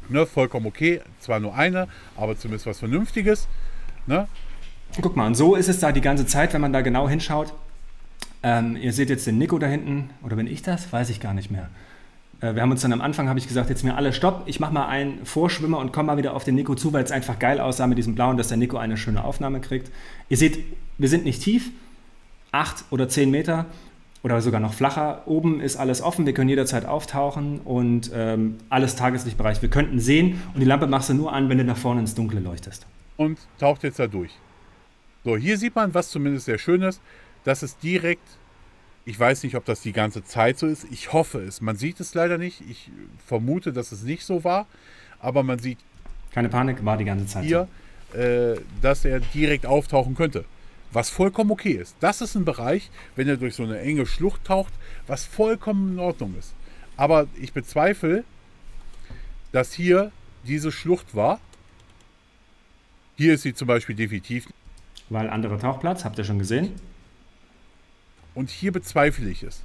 Ne, vollkommen okay, zwar nur eine, aber zumindest was Vernünftiges. Ne? Guck mal, und so ist es da die ganze Zeit, wenn man da genau hinschaut. Ähm, ihr seht jetzt den Nico da hinten, oder bin ich das? Weiß ich gar nicht mehr. Äh, wir haben uns dann am Anfang, habe ich gesagt, jetzt mir alle Stopp, ich mache mal einen Vorschwimmer und komme mal wieder auf den Nico zu, weil es einfach geil aussah mit diesem Blauen, dass der Nico eine schöne Aufnahme kriegt. Ihr seht, wir sind nicht tief, acht oder zehn Meter oder sogar noch flacher. Oben ist alles offen, wir können jederzeit auftauchen und ähm, alles Tageslichtbereich. Wir könnten sehen, und die Lampe machst du nur an, wenn du nach vorne ins Dunkle leuchtest. Und taucht jetzt da durch. So, hier sieht man, was zumindest sehr schön ist. Das ist direkt, ich weiß nicht, ob das die ganze Zeit so ist, ich hoffe es. Man sieht es leider nicht, ich vermute, dass es nicht so war, aber man sieht... Keine Panik, war die ganze Zeit hier, äh, dass er direkt auftauchen könnte, was vollkommen okay ist. Das ist ein Bereich, wenn er durch so eine enge Schlucht taucht, was vollkommen in Ordnung ist. Aber ich bezweifle, dass hier diese Schlucht war. Hier ist sie zum Beispiel definitiv. Weil anderer Tauchplatz, habt ihr schon gesehen. Und hier bezweifle ich es.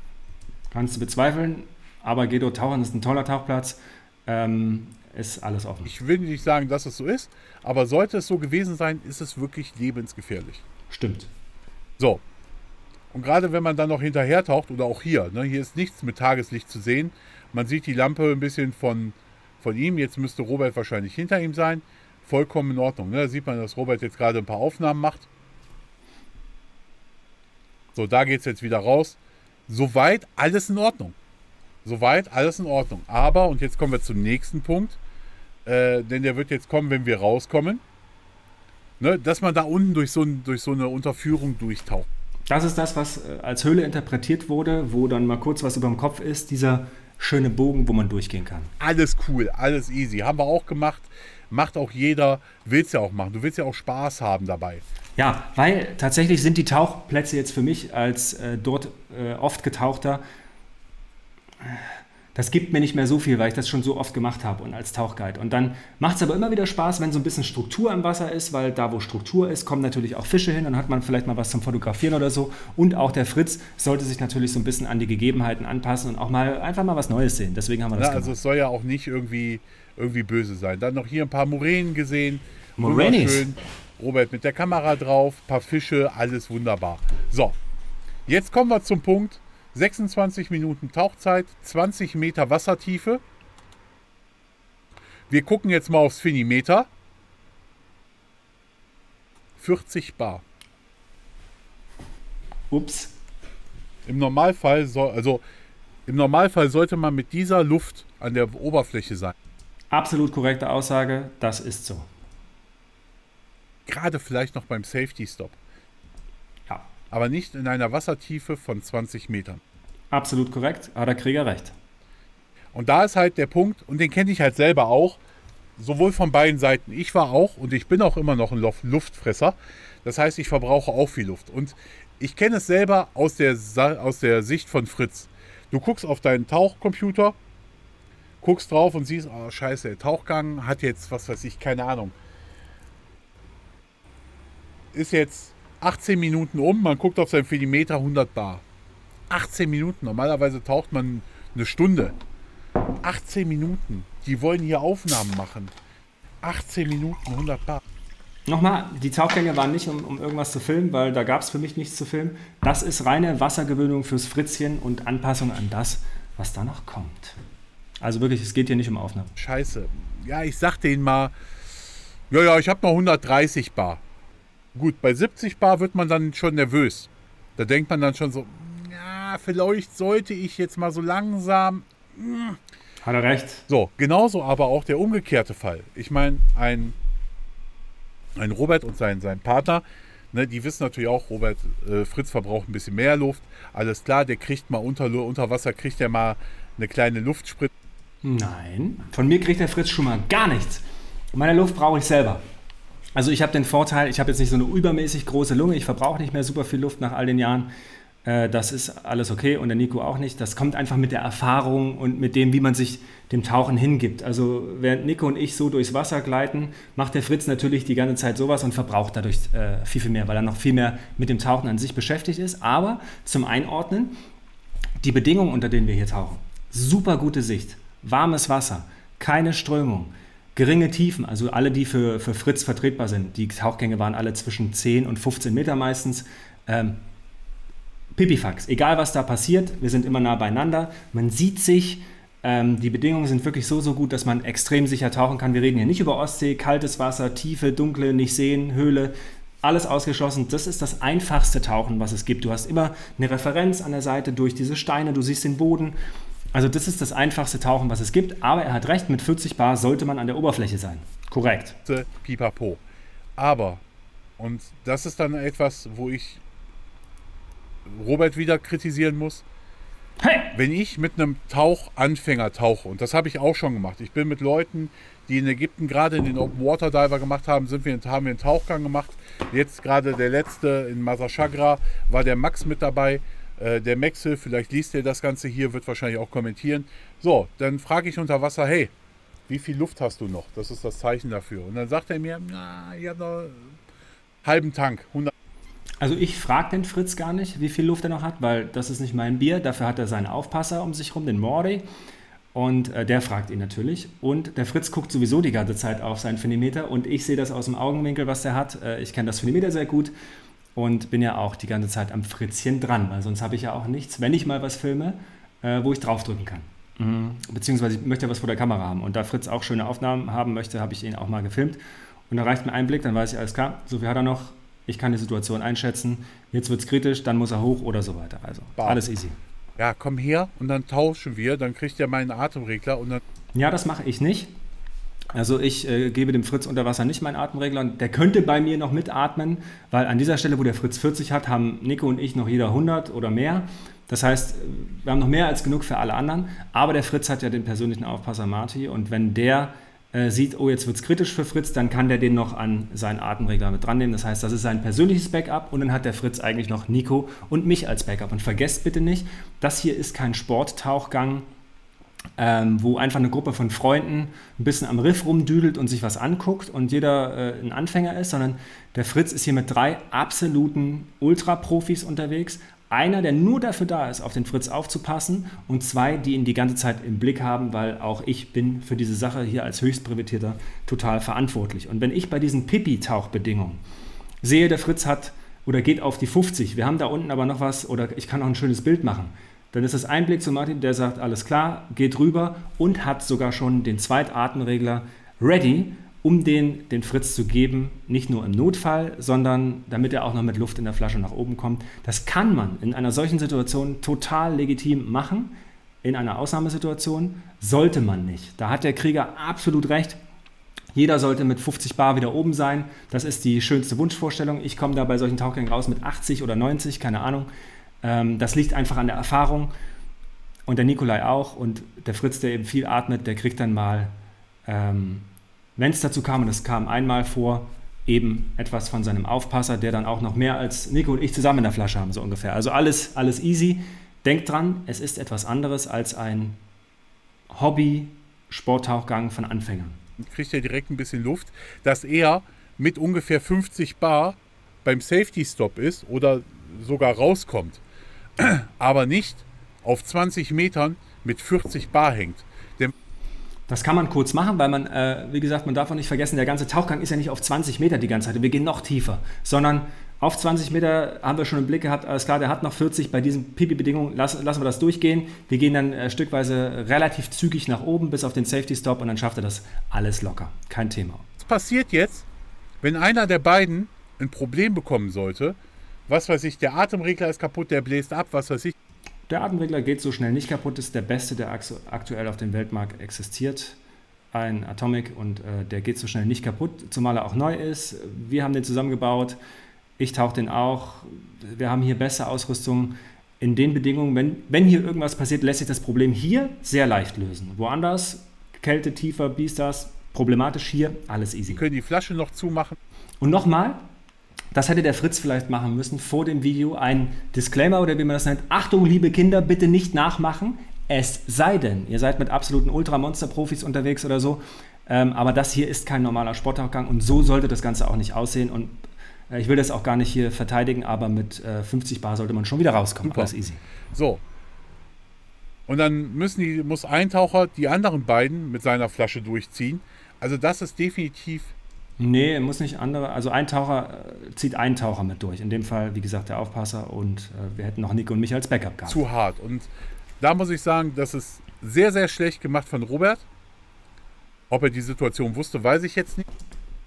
Kannst du bezweifeln, aber Gedo Tauchen ist ein toller Tauchplatz, ähm, ist alles offen. Ich will nicht sagen, dass es so ist, aber sollte es so gewesen sein, ist es wirklich lebensgefährlich. Stimmt. So, und gerade wenn man dann noch hinterher taucht oder auch hier, ne, hier ist nichts mit Tageslicht zu sehen, man sieht die Lampe ein bisschen von, von ihm, jetzt müsste Robert wahrscheinlich hinter ihm sein, vollkommen in Ordnung. Ne? Da sieht man, dass Robert jetzt gerade ein paar Aufnahmen macht. So, da geht es jetzt wieder raus. Soweit alles in Ordnung. Soweit alles in Ordnung. Aber, und jetzt kommen wir zum nächsten Punkt, äh, denn der wird jetzt kommen, wenn wir rauskommen, ne, dass man da unten durch so, durch so eine Unterführung durchtaucht. Das ist das, was als Höhle interpretiert wurde, wo dann mal kurz was über dem Kopf ist. Dieser schöne Bogen, wo man durchgehen kann. Alles cool, alles easy. Haben wir auch gemacht. Macht auch jeder. Willst ja auch machen. Du willst ja auch Spaß haben dabei. Ja, weil tatsächlich sind die Tauchplätze jetzt für mich als äh, dort äh, oft Getauchter, das gibt mir nicht mehr so viel, weil ich das schon so oft gemacht habe und als Tauchguide. Und dann macht es aber immer wieder Spaß, wenn so ein bisschen Struktur im Wasser ist, weil da, wo Struktur ist, kommen natürlich auch Fische hin und hat man vielleicht mal was zum Fotografieren oder so. Und auch der Fritz sollte sich natürlich so ein bisschen an die Gegebenheiten anpassen und auch mal einfach mal was Neues sehen. Deswegen haben wir das ja, gemacht. Also es soll ja auch nicht irgendwie, irgendwie böse sein. Dann noch hier ein paar Muränen gesehen. Muränis. Robert mit der Kamera drauf, ein paar Fische, alles wunderbar. So, jetzt kommen wir zum Punkt. sechsundzwanzig Minuten Tauchzeit, zwanzig Meter Wassertiefe. Wir gucken jetzt mal aufs Finimeter. vierzig Bar. Ups. Im Normalfall soll, also im Normalfall sollte man mit dieser Luft an der Oberfläche sein. Absolut korrekte Aussage, das ist so. Gerade vielleicht noch beim Safety Stop. Ja. Aber nicht in einer Wassertiefe von zwanzig Metern. Absolut korrekt, hat der Krieger recht. Und da ist halt der Punkt, und den kenne ich halt selber auch, sowohl von beiden Seiten. Ich war auch, und ich bin auch immer noch ein Luftfresser. Das heißt, ich verbrauche auch viel Luft. Und ich kenne es selber aus der, aus der Sicht von Fritz. Du guckst auf deinen Tauchcomputer, guckst drauf und siehst, oh scheiße, der Tauchgang hat jetzt, was weiß ich, keine Ahnung, ist jetzt achtzehn Minuten um, man guckt auf seinen Finimeter, hundert Bar. achtzehn Minuten, normalerweise taucht man eine Stunde. achtzehn Minuten, die wollen hier Aufnahmen machen. achtzehn Minuten, hundert Bar. Nochmal, die Tauchgänge waren nicht, um, um irgendwas zu filmen, weil da gab es für mich nichts zu filmen. Das ist reine Wassergewöhnung fürs Fritzchen und Anpassung an das, was danach kommt. Also wirklich, es geht hier nicht um Aufnahmen. Scheiße. Ja, ich sag denen mal, ja, ja, ich habe mal hundertdreißig Bar. Gut, bei siebzig Bar wird man dann schon nervös. Da denkt man dann schon so, ja, vielleicht sollte ich jetzt mal so langsam... Mh. Hat er recht. So, genauso aber auch der umgekehrte Fall. Ich meine, ein, ein Robert und sein, sein Partner, ne, die wissen natürlich auch, Robert, äh, Fritz verbraucht ein bisschen mehr Luft. Alles klar, der kriegt mal unter, unter Wasser, kriegt er mal eine kleine Luftspritze. Nein, von mir kriegt der Fritz schon mal gar nichts. Meine Luft brauche ich selber. Also ich habe den Vorteil, ich habe jetzt nicht so eine übermäßig große Lunge, ich verbrauche nicht mehr super viel Luft nach all den Jahren. Äh, das ist alles okay und der Nico auch nicht. Das kommt einfach mit der Erfahrung und mit dem, wie man sich dem Tauchen hingibt. Also während Nico und ich so durchs Wasser gleiten, macht der Fritz natürlich die ganze Zeit sowas und verbraucht dadurch äh, viel, viel mehr, weil er noch viel mehr mit dem Tauchen an sich beschäftigt ist. Aber zum Einordnen, die Bedingungen, unter denen wir hier tauchen. Super gute Sicht, warmes Wasser, keine Strömung. Geringe Tiefen, also alle, die für, für Fritz vertretbar sind. Die Tauchgänge waren alle zwischen zehn und fünfzehn Meter meistens. Ähm, Pipifax, egal was da passiert, wir sind immer nah beieinander. Man sieht sich, ähm, die Bedingungen sind wirklich so, so gut, dass man extrem sicher tauchen kann. Wir reden hier nicht über Ostsee, kaltes Wasser, Tiefe, Dunkle, nicht sehen, Höhle, alles ausgeschlossen. Das ist das einfachste Tauchen, was es gibt. Du hast immer eine Referenz an der Seite durch diese Steine, du siehst den Boden. Also das ist das einfachste Tauchen, was es gibt, aber er hat recht, mit vierzig Bar sollte man an der Oberfläche sein. Korrekt. Pipapo. Aber, und das ist dann etwas, wo ich Robert wieder kritisieren muss, hey. Wenn ich mit einem Tauchanfänger tauche, und das habe ich auch schon gemacht, ich bin mit Leuten, die in Ägypten gerade in den Open Water Diver gemacht haben, sind wir, haben wir einen Tauchgang gemacht, jetzt gerade der letzte in Masaschagra war der Max mit dabei. Der Maxel, vielleicht liest er das Ganze hier, wird wahrscheinlich auch kommentieren. So, dann frage ich unter Wasser, hey, wie viel Luft hast du noch? Das ist das Zeichen dafür. Und dann sagt er mir, na, ich habe noch einen halben Tank. hundert. Also ich frage den Fritz gar nicht, wie viel Luft er noch hat, weil das ist nicht mein Bier. Dafür hat er seinen Aufpasser um sich rum, den Mordi. Und äh, der fragt ihn natürlich. Und der Fritz guckt sowieso die ganze Zeit auf seinen Finimeter. Und ich sehe das aus dem Augenwinkel, was der hat. Äh, ich kenne das Finimeter sehr gut. Und bin ja auch die ganze Zeit am Fritzchen dran, weil sonst habe ich ja auch nichts, wenn ich mal was filme, äh, wo ich draufdrücken kann. Mhm. Beziehungsweise ich möchte was vor der Kamera haben. Und da Fritz auch schöne Aufnahmen haben möchte, habe ich ihn auch mal gefilmt. Und da reicht mir ein Blick, dann weiß ich, alles klar, so viel hat er noch. Ich kann die Situation einschätzen. Jetzt wird es kritisch, dann muss er hoch oder so weiter. Also Bam. Alles easy. Ja, komm her und dann tauschen wir, dann kriegt er meinen Atemregler. Und dann ja, das mache ich nicht. Also ich äh, gebe dem Fritz unter Wasser nicht meinen Atemregler und der könnte bei mir noch mitatmen, weil an dieser Stelle, wo der Fritz vierzig hat, haben Nico und ich noch jeder hundert oder mehr. Das heißt, wir haben noch mehr als genug für alle anderen, aber der Fritz hat ja den persönlichen Aufpasser Marty und wenn der äh, sieht, oh jetzt wird es kritisch für Fritz, dann kann der den noch an seinen Atemregler mit dran nehmen. Das heißt, das ist sein persönliches Backup und dann hat der Fritz eigentlich noch Nico und mich als Backup. Und vergesst bitte nicht, das hier ist kein Sporttauchgang, Ähm, wo einfach eine Gruppe von Freunden ein bisschen am Riff rumdüdelt und sich was anguckt und jeder äh, ein Anfänger ist, sondern der Fritz ist hier mit drei absoluten Ultra-Profis unterwegs. Einer, der nur dafür da ist, auf den Fritz aufzupassen und zwei, die ihn die ganze Zeit im Blick haben, weil auch ich bin für diese Sache hier als Höchstprivilegierter total verantwortlich. Und wenn ich bei diesen Pipi-Tauchbedingungen sehe, der Fritz hat oder geht auf die fünfzig, wir haben da unten aber noch was oder ich kann noch ein schönes Bild machen, dann ist das ein Blick zu Martin, der sagt, alles klar, geht rüber und hat sogar schon den Zweitatemregler ready, um den, den Fritz zu geben, nicht nur im Notfall, sondern damit er auch noch mit Luft in der Flasche nach oben kommt. Das kann man in einer solchen Situation total legitim machen, in einer Ausnahmesituation sollte man nicht. Da hat der Krieger absolut recht. Jeder sollte mit fünfzig Bar wieder oben sein. Das ist die schönste Wunschvorstellung. Ich komme da bei solchen Tauchgängen raus mit achtzig oder neunzig, keine Ahnung. Das liegt einfach an der Erfahrung und der Nikolai auch und der Fritz, der eben viel atmet, der kriegt dann mal, ähm, wenn es dazu kam, und das kam einmal vor, eben etwas von seinem Aufpasser, der dann auch noch mehr als Nico und ich zusammen in der Flasche haben, so ungefähr. Also alles, alles easy. Denkt dran, es ist etwas anderes als ein Hobby-Sporttauchgang von Anfängern. Kriegt er direkt ein bisschen Luft, dass er mit ungefähr fünfzig Bar beim Safety-Stop ist oder sogar rauskommt, aber nicht auf zwanzig Metern mit vierzig Bar hängt. Dem das kann man kurz machen, weil man, äh, wie gesagt, man darf auch nicht vergessen, der ganze Tauchgang ist ja nicht auf zwanzig Meter die ganze Zeit, wir gehen noch tiefer, sondern auf zwanzig Meter haben wir schon im Blick gehabt, alles klar, der hat noch vierzig, bei diesen Pipi-Bedingungen lassen, lassen wir das durchgehen, wir gehen dann äh, stückweise relativ zügig nach oben bis auf den Safety-Stop und dann schafft er das alles locker, kein Thema. Was passiert jetzt, wenn einer der beiden ein Problem bekommen sollte? Was weiß ich, der Atemregler ist kaputt, der bläst ab, was weiß ich. Der Atemregler geht so schnell nicht kaputt, ist der beste, der aktuell auf dem Weltmarkt existiert. Ein Atomic und äh, der geht so schnell nicht kaputt, zumal er auch neu ist. Wir haben den zusammengebaut, ich tauche den auch. Wir haben hier bessere Ausrüstung. In den Bedingungen, wenn, wenn hier irgendwas passiert, lässt sich das Problem hier sehr leicht lösen. Woanders, Kälte, tiefer, Biesters, problematisch hier, alles easy. Wir können die Flasche noch zumachen. Und nochmal... Das hätte der Fritz vielleicht machen müssen, vor dem Video ein Disclaimer oder wie man das nennt. Achtung, liebe Kinder, bitte nicht nachmachen, es sei denn, ihr seid mit absoluten Ultramonster-Profis unterwegs oder so. Ähm, aber das hier ist kein normaler Sporttauchgang und so sollte das Ganze auch nicht aussehen. Und äh, ich will das auch gar nicht hier verteidigen, aber mit äh, fünfzig Bar sollte man schon wieder rauskommen. Super. Alles easy. So. Und dann müssen die, muss ein Taucher die anderen beiden mit seiner Flasche durchziehen. Also das ist definitiv... Nee, muss nicht andere. Also ein Taucher äh, zieht einen Taucher mit durch. In dem Fall, wie gesagt, der Aufpasser und äh, wir hätten noch Nico und mich als Backup gehabt. Zu hart. Und da muss ich sagen, das ist sehr, sehr schlecht gemacht von Robert. Ob er die Situation wusste, weiß ich jetzt nicht.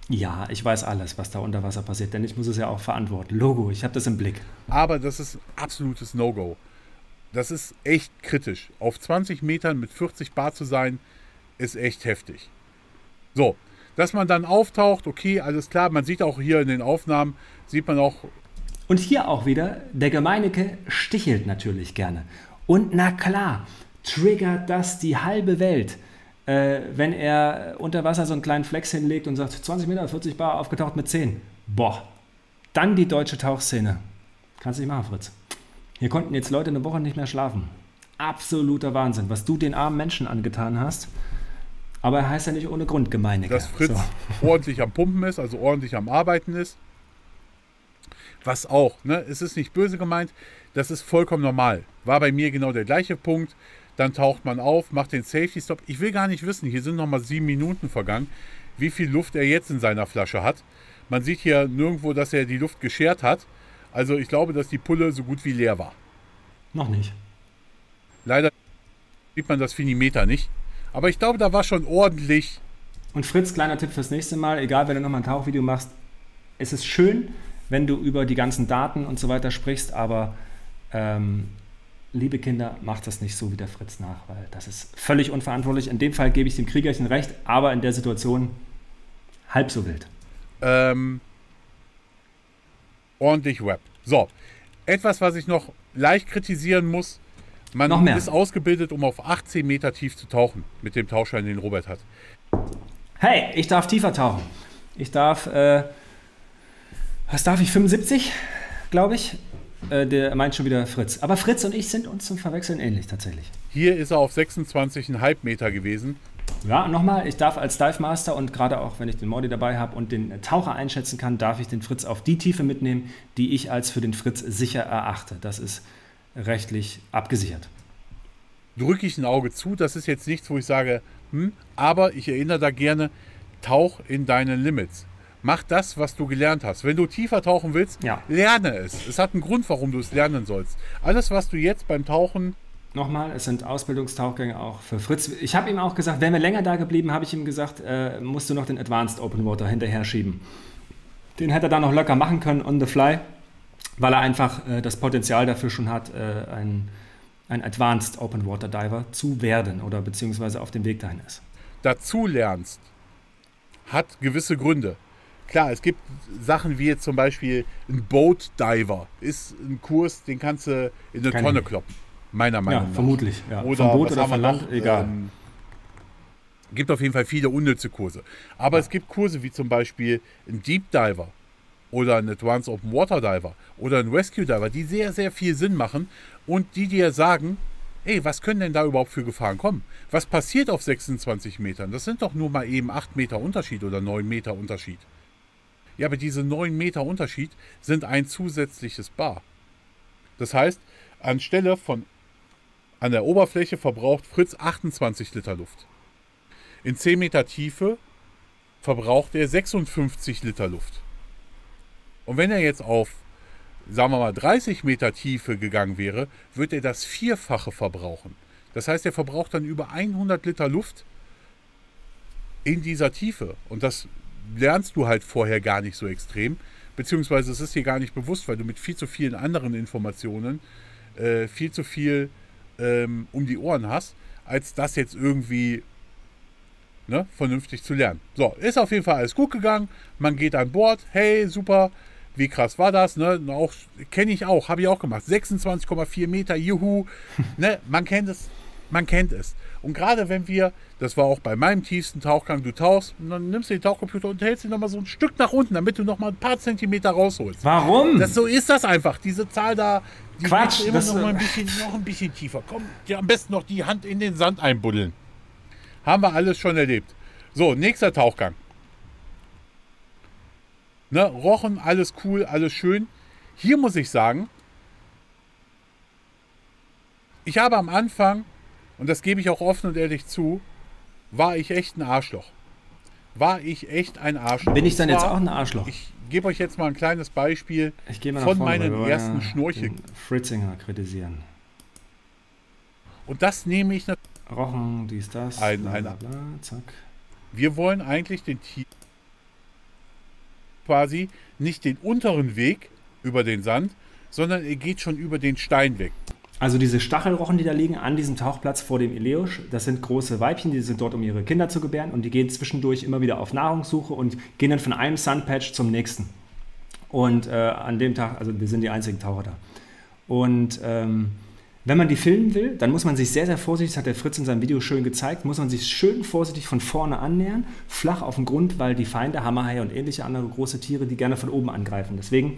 Ja, ich weiß alles, was da unter Wasser passiert, denn ich muss es ja auch verantworten. Logo, ich habe das im Blick. Aber das ist absolutes No-Go. Das ist echt kritisch. Auf zwanzig Metern mit vierzig Bar zu sein, ist echt heftig. So. Dass man dann auftaucht, okay, alles klar, man sieht auch hier in den Aufnahmen, sieht man auch... Und hier auch wieder, der Gemeinecke stichelt natürlich gerne. Und na klar, triggert das die halbe Welt, äh, wenn er unter Wasser so einen kleinen Flex hinlegt und sagt, zwanzig Meter, vierzig Bar, aufgetaucht mit zehn. Boah, dann die deutsche Tauchszene. Kannst du nicht machen, Fritz. Hier konnten jetzt Leute eine Woche nicht mehr schlafen. Absoluter Wahnsinn, was du den armen Menschen angetan hast. Aber er heißt ja nicht ohne Grund Gemeinecke. Dass Fritz so ordentlich am Pumpen ist, also ordentlich am Arbeiten ist. Was auch, ne? Es ist nicht böse gemeint, das ist vollkommen normal. War bei mir genau der gleiche Punkt. Dann taucht man auf, macht den Safety-Stop. Ich will gar nicht wissen, hier sind nochmal sieben Minuten vergangen, wie viel Luft er jetzt in seiner Flasche hat. Man sieht hier nirgendwo, dass er die Luft geschert hat. Also ich glaube, dass die Pulle so gut wie leer war. Noch nicht. Leider sieht man das Finimeter nicht. Aber ich glaube, da war schon ordentlich. Und Fritz, kleiner Tipp fürs nächste Mal, egal, wenn du nochmal ein Tauchvideo machst, es ist schön, wenn du über die ganzen Daten und so weiter sprichst, aber ähm, liebe Kinder, macht das nicht so wie der Fritz nach, weil das ist völlig unverantwortlich. In dem Fall gebe ich dem Kriegerchen recht, aber in der Situation halb so wild. Ähm, ordentlich Rap. So, etwas, was ich noch leicht kritisieren muss. Man noch mehr. Ist ausgebildet, um auf achtzehn Meter tief zu tauchen, mit dem Tauchschein, den Robert hat. Hey, ich darf tiefer tauchen. Ich darf, äh, was darf ich, fünfundsiebzig, glaube ich. Äh, der meint schon wieder Fritz. Aber Fritz und ich sind uns zum Verwechseln ähnlich tatsächlich. Hier ist er auf sechsundzwanzig Komma fünf Meter gewesen. Ja, nochmal, ich darf als Dive Master und gerade auch, wenn ich den Mordi dabei habe und den Taucher einschätzen kann, darf ich den Fritz auf die Tiefe mitnehmen, die ich als für den Fritz sicher erachte. Das ist rechtlich abgesichert. Drücke ich ein Auge zu, das ist jetzt nichts, wo ich sage, hm, aber ich erinnere da gerne, tauch in deine Limits. Mach das, was du gelernt hast. Wenn du tiefer tauchen willst, ja. lerne es. Es hat einen Grund, warum du es lernen sollst. Alles, was du jetzt beim Tauchen... Nochmal, es sind Ausbildungstauchgänge auch für Fritz. Ich habe ihm auch gesagt, wären wir länger da geblieben, habe ich ihm gesagt, äh, musst du noch den Advanced Open Water hinterher schieben. Den hätte er da noch locker machen können, on the fly, weil er einfach äh, das Potenzial dafür schon hat, äh, ein, ein Advanced Open Water Diver zu werden oder beziehungsweise auf dem Weg dahin ist. Dazu lernst, hat gewisse Gründe. Klar, es gibt Sachen wie jetzt zum Beispiel ein Boat Diver ist ein Kurs, den kannst du in eine Keine. Tonne kloppen, meiner Meinung ja, nach. Vermutlich, ja. Oder vom Boot oder vom Land, noch? egal. Ähm, gibt auf jeden Fall viele unnütze Kurse. Aber ja. es gibt Kurse wie zum Beispiel ein Deep Diver oder ein Advanced Open Water Diver oder ein Rescue Diver, die sehr, sehr viel Sinn machen und die dir sagen, ey, was können denn da überhaupt für Gefahren kommen? Was passiert auf sechsundzwanzig Metern? Das sind doch nur mal eben acht Meter Unterschied oder neun Meter Unterschied. Ja, aber diese neun Meter Unterschied sind ein zusätzliches Bar. Das heißt, anstelle von an der Oberfläche verbraucht Fritz achtundzwanzig Liter Luft. In zehn Meter Tiefe verbraucht er sechsundfünfzig Liter Luft. Und wenn er jetzt auf, sagen wir mal, dreißig Meter Tiefe gegangen wäre, würde er das Vierfache verbrauchen. Das heißt, er verbraucht dann über hundert Liter Luft in dieser Tiefe. Und das lernst du halt vorher gar nicht so extrem, beziehungsweise es ist dir gar nicht bewusst, weil du mit viel zu vielen anderen Informationen äh, viel zu viel ähm, um die Ohren hast, als das jetzt irgendwie ne, vernünftig zu lernen. So, ist auf jeden Fall alles gut gegangen, man geht an Bord, hey, super, wie krass war das, ne? Auch kenne ich auch, habe ich auch gemacht, sechsundzwanzig Komma vier Meter, juhu, ne? man kennt es. Man kennt es. Und gerade wenn wir, das war auch bei meinem tiefsten Tauchgang, du tauchst, und dann nimmst du den Tauchcomputer und hältst ihn nochmal so ein Stück nach unten, damit du nochmal ein paar Zentimeter rausholst. Warum? Das, so ist das einfach. Diese Zahl da, die Quatsch, immer noch, mal ein bisschen, noch ein bisschen tiefer. Komm, ja, am besten noch die Hand in den Sand einbuddeln. Haben wir alles schon erlebt. So, nächster Tauchgang. Ne, Rochen, alles cool, alles schön. Hier muss ich sagen, ich habe am Anfang... Und das gebe ich auch offen und ehrlich zu, war ich echt ein Arschloch. War ich echt ein Arschloch. Bin ich dann jetzt auch ein Arschloch? Ich gebe euch jetzt mal ein kleines Beispiel von meinen ersten Schnorcheln. Fritzinger kritisieren. Und das nehme ich natürlich... Rochen, dies, das, ein, bla, bla, bla, zack. Wir wollen eigentlich den Tief quasi nicht den unteren Weg über den Sand, sondern er geht schon über den Stein weg. Also diese Stachelrochen, die da liegen an diesem Tauchplatz vor dem Eleusch, das sind große Weibchen, die sind dort, um ihre Kinder zu gebären und die gehen zwischendurch immer wieder auf Nahrungssuche und gehen dann von einem Sandpatch zum nächsten. Und äh, an dem Tag, also wir sind die einzigen Taucher da. Und ähm, wenn man die filmen will, dann muss man sich sehr, sehr vorsichtig, das hat der Fritz in seinem Video schön gezeigt, muss man sich schön vorsichtig von vorne annähern, flach auf den Grund, weil die Feinde, Hammerhaie und ähnliche andere große Tiere, die gerne von oben angreifen. Deswegen...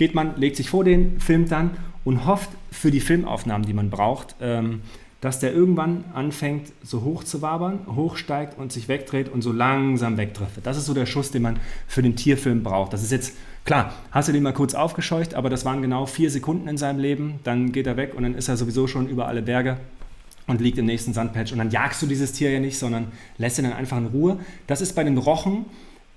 geht man, legt sich vor den, filmt dann und hofft für die Filmaufnahmen, die man braucht, ähm, dass der irgendwann anfängt, so hoch zu wabern, hochsteigt und sich wegdreht und so langsam wegdriftet. Das ist so der Schuss, den man für den Tierfilm braucht. Das ist jetzt, klar, hast du den mal kurz aufgescheucht, aber das waren genau vier Sekunden in seinem Leben, dann geht er weg und dann ist er sowieso schon über alle Berge und liegt im nächsten Sandpatch. Und dann jagst du dieses Tier ja nicht, sondern lässt ihn dann einfach in Ruhe. Das ist bei den Rochen,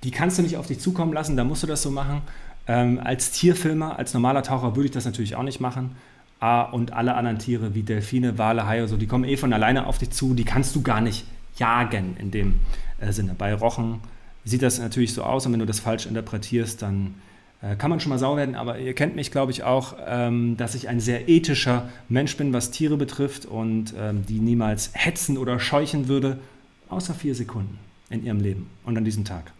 die kannst du nicht auf dich zukommen lassen, da musst du das so machen. Ähm, als Tierfilmer, als normaler Taucher würde ich das natürlich auch nicht machen. Ah, und alle anderen Tiere wie Delfine, Wale, Haie, so, die kommen eh von alleine auf dich zu, die kannst du gar nicht jagen in dem äh, Sinne. Bei Rochen sieht das natürlich so aus und wenn du das falsch interpretierst, dann äh, kann man schon mal sauer werden, aber ihr kennt mich, glaube ich, auch, ähm, dass ich ein sehr ethischer Mensch bin, was Tiere betrifft und ähm, die niemals hetzen oder scheuchen würde, außer vier Sekunden in ihrem Leben und an diesem Tag.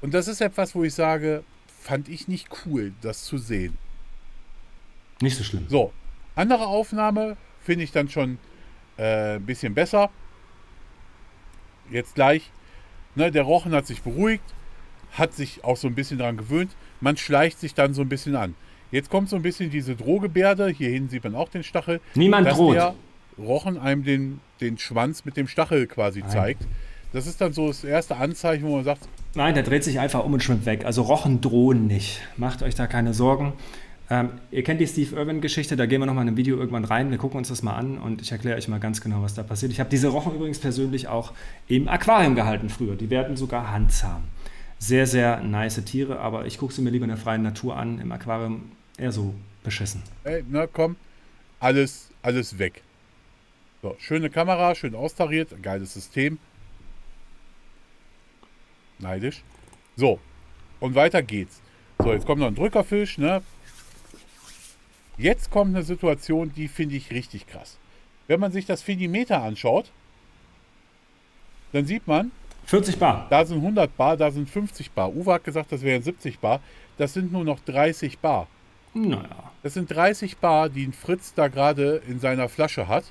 Und das ist etwas, wo ich sage, fand ich nicht cool, das zu sehen. Nicht so schlimm. So, andere Aufnahme finde ich dann schon äh, ein bisschen besser. Jetzt gleich. Ne, der Rochen hat sich beruhigt, hat sich auch so ein bisschen daran gewöhnt. Man schleicht sich dann so ein bisschen an. Jetzt kommt so ein bisschen diese Drohgebärde. Hier hinten sieht man auch den Stachel. Niemand droht. Der Rochen einem den, den Schwanz mit dem Stachel quasi Nein. zeigt. Das ist dann so das erste Anzeichen, wo man sagt... Nein, der dreht sich einfach um und schwimmt weg. Also Rochen drohen nicht. Macht euch da keine Sorgen. Ähm, ihr kennt die Steve Irwin-Geschichte, da gehen wir nochmal in ein Video irgendwann rein, wir gucken uns das mal an und ich erkläre euch mal ganz genau, was da passiert. Ich habe diese Rochen übrigens persönlich auch im Aquarium gehalten früher, die werden sogar handzahm. Sehr, sehr nice Tiere, aber ich gucke sie mir lieber in der freien Natur an, im Aquarium eher so beschissen. Ey, na komm, alles, alles weg. So, schöne Kamera, schön austariert, geiles System. Neidisch. So, und weiter geht's. So, jetzt kommt noch ein Drückerfisch, ne? Jetzt kommt eine Situation, die finde ich richtig krass. Wenn man sich das Finimeter anschaut, dann sieht man... vierzig Bar. Da sind hundert Bar, da sind fünfzig Bar. Uwe hat gesagt, das wären siebzig Bar. Das sind nur noch dreißig Bar. Naja. Das sind dreißig Bar, die ein Fritz da gerade in seiner Flasche hat.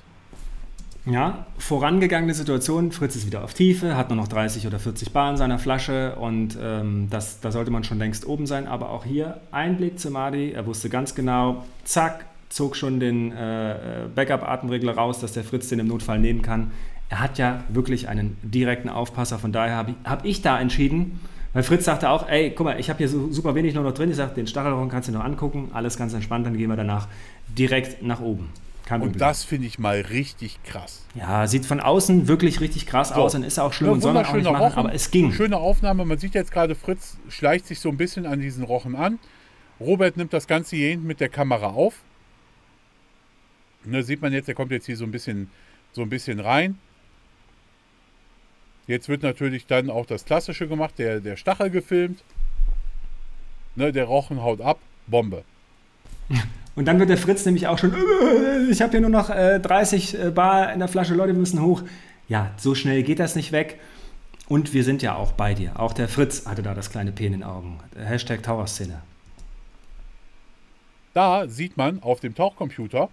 Ja, vorangegangene Situation. Fritz ist wieder auf Tiefe, hat nur noch dreißig oder vierzig Bar in seiner Flasche und ähm, das, da sollte man schon längst oben sein. Aber auch hier ein Blick zu Madi. Er wusste ganz genau, zack, zog schon den äh, Backup-Atemregler raus, dass der Fritz den im Notfall nehmen kann. Er hat ja wirklich einen direkten Aufpasser. Von daher habe ich, hab ich da entschieden, weil Fritz sagte auch, ey, guck mal, ich habe hier so, super wenig nur noch drin. Ich sagte, den Stachelrochen kannst du noch angucken. Alles ganz entspannt, dann gehen wir danach direkt nach oben. Und das finde ich mal richtig krass. Ja, sieht von außen wirklich richtig krass so. aus und ist auch schlimm. Ja, und soll man auch nicht machen, Rochen, aber es ging. Schöne Aufnahme. Man sieht jetzt gerade, Fritz schleicht sich so ein bisschen an diesen Rochen an. Robert nimmt das Ganze hier hinten mit der Kamera auf. Ne, sieht man jetzt, der kommt jetzt hier so ein bisschen, so ein bisschen rein. Jetzt wird natürlich dann auch das Klassische gemacht, der, der Stachel gefilmt. Ne, der Rochen haut ab, Bombe. Und dann wird der Fritz nämlich auch schon, ich habe hier nur noch äh, dreißig Bar in der Flasche, Leute, wir müssen hoch. Ja, so schnell geht das nicht weg. Und wir sind ja auch bei dir. Auch der Fritz hatte da das kleine P in den Augen. Hashtag Taucherszene. Da sieht man auf dem Tauchcomputer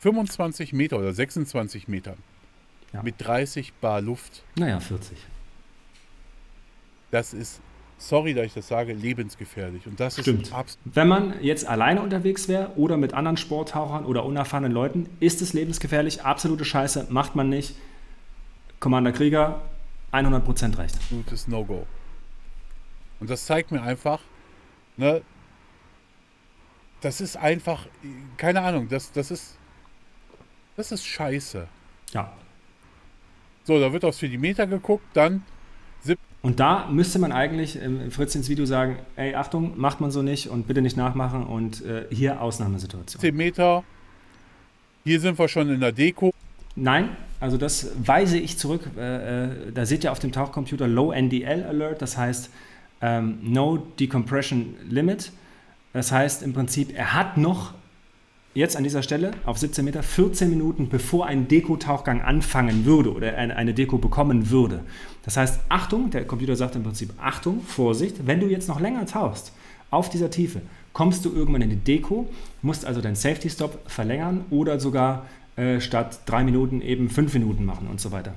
fünfundzwanzig Meter oder sechsundzwanzig Meter ja. mit dreißig Bar Luft. Naja, vierzig. Das ist... Sorry, dass ich das sage, lebensgefährlich. Und das Stimmt. ist absolut. Wenn man jetzt alleine unterwegs wäre oder mit anderen Sporttauchern oder unerfahrenen Leuten, ist es lebensgefährlich. Absolute Scheiße, macht man nicht. Commander Krieger, hundert Prozent recht. Gutes No-Go. Und das zeigt mir einfach, ne, das ist einfach, keine Ahnung, das, das ist, das ist Scheiße. Ja. So, da wird aufs Finimeter geguckt, dann. Und da müsste man eigentlich im Fritz ins Video sagen, ey, Achtung, macht man so nicht und bitte nicht nachmachen und äh, hier Ausnahmesituation. zehn Meter, hier sind wir schon in der Deko. Nein, also das weise ich zurück. Äh, äh, da seht ihr auf dem Tauchcomputer Low N D L Alert, das heißt ähm, No Decompression Limit. Das heißt im Prinzip, er hat noch jetzt an dieser Stelle auf siebzehn Meter vierzehn Minuten, bevor ein Deko-Tauchgang anfangen würde oder eine Deko bekommen würde. Das heißt, Achtung, der Computer sagt im Prinzip, Achtung, Vorsicht, wenn du jetzt noch länger tauchst auf dieser Tiefe, kommst du irgendwann in die Deko, musst also deinen Safety-Stop verlängern oder sogar äh, statt drei Minuten eben fünf Minuten machen und so weiter.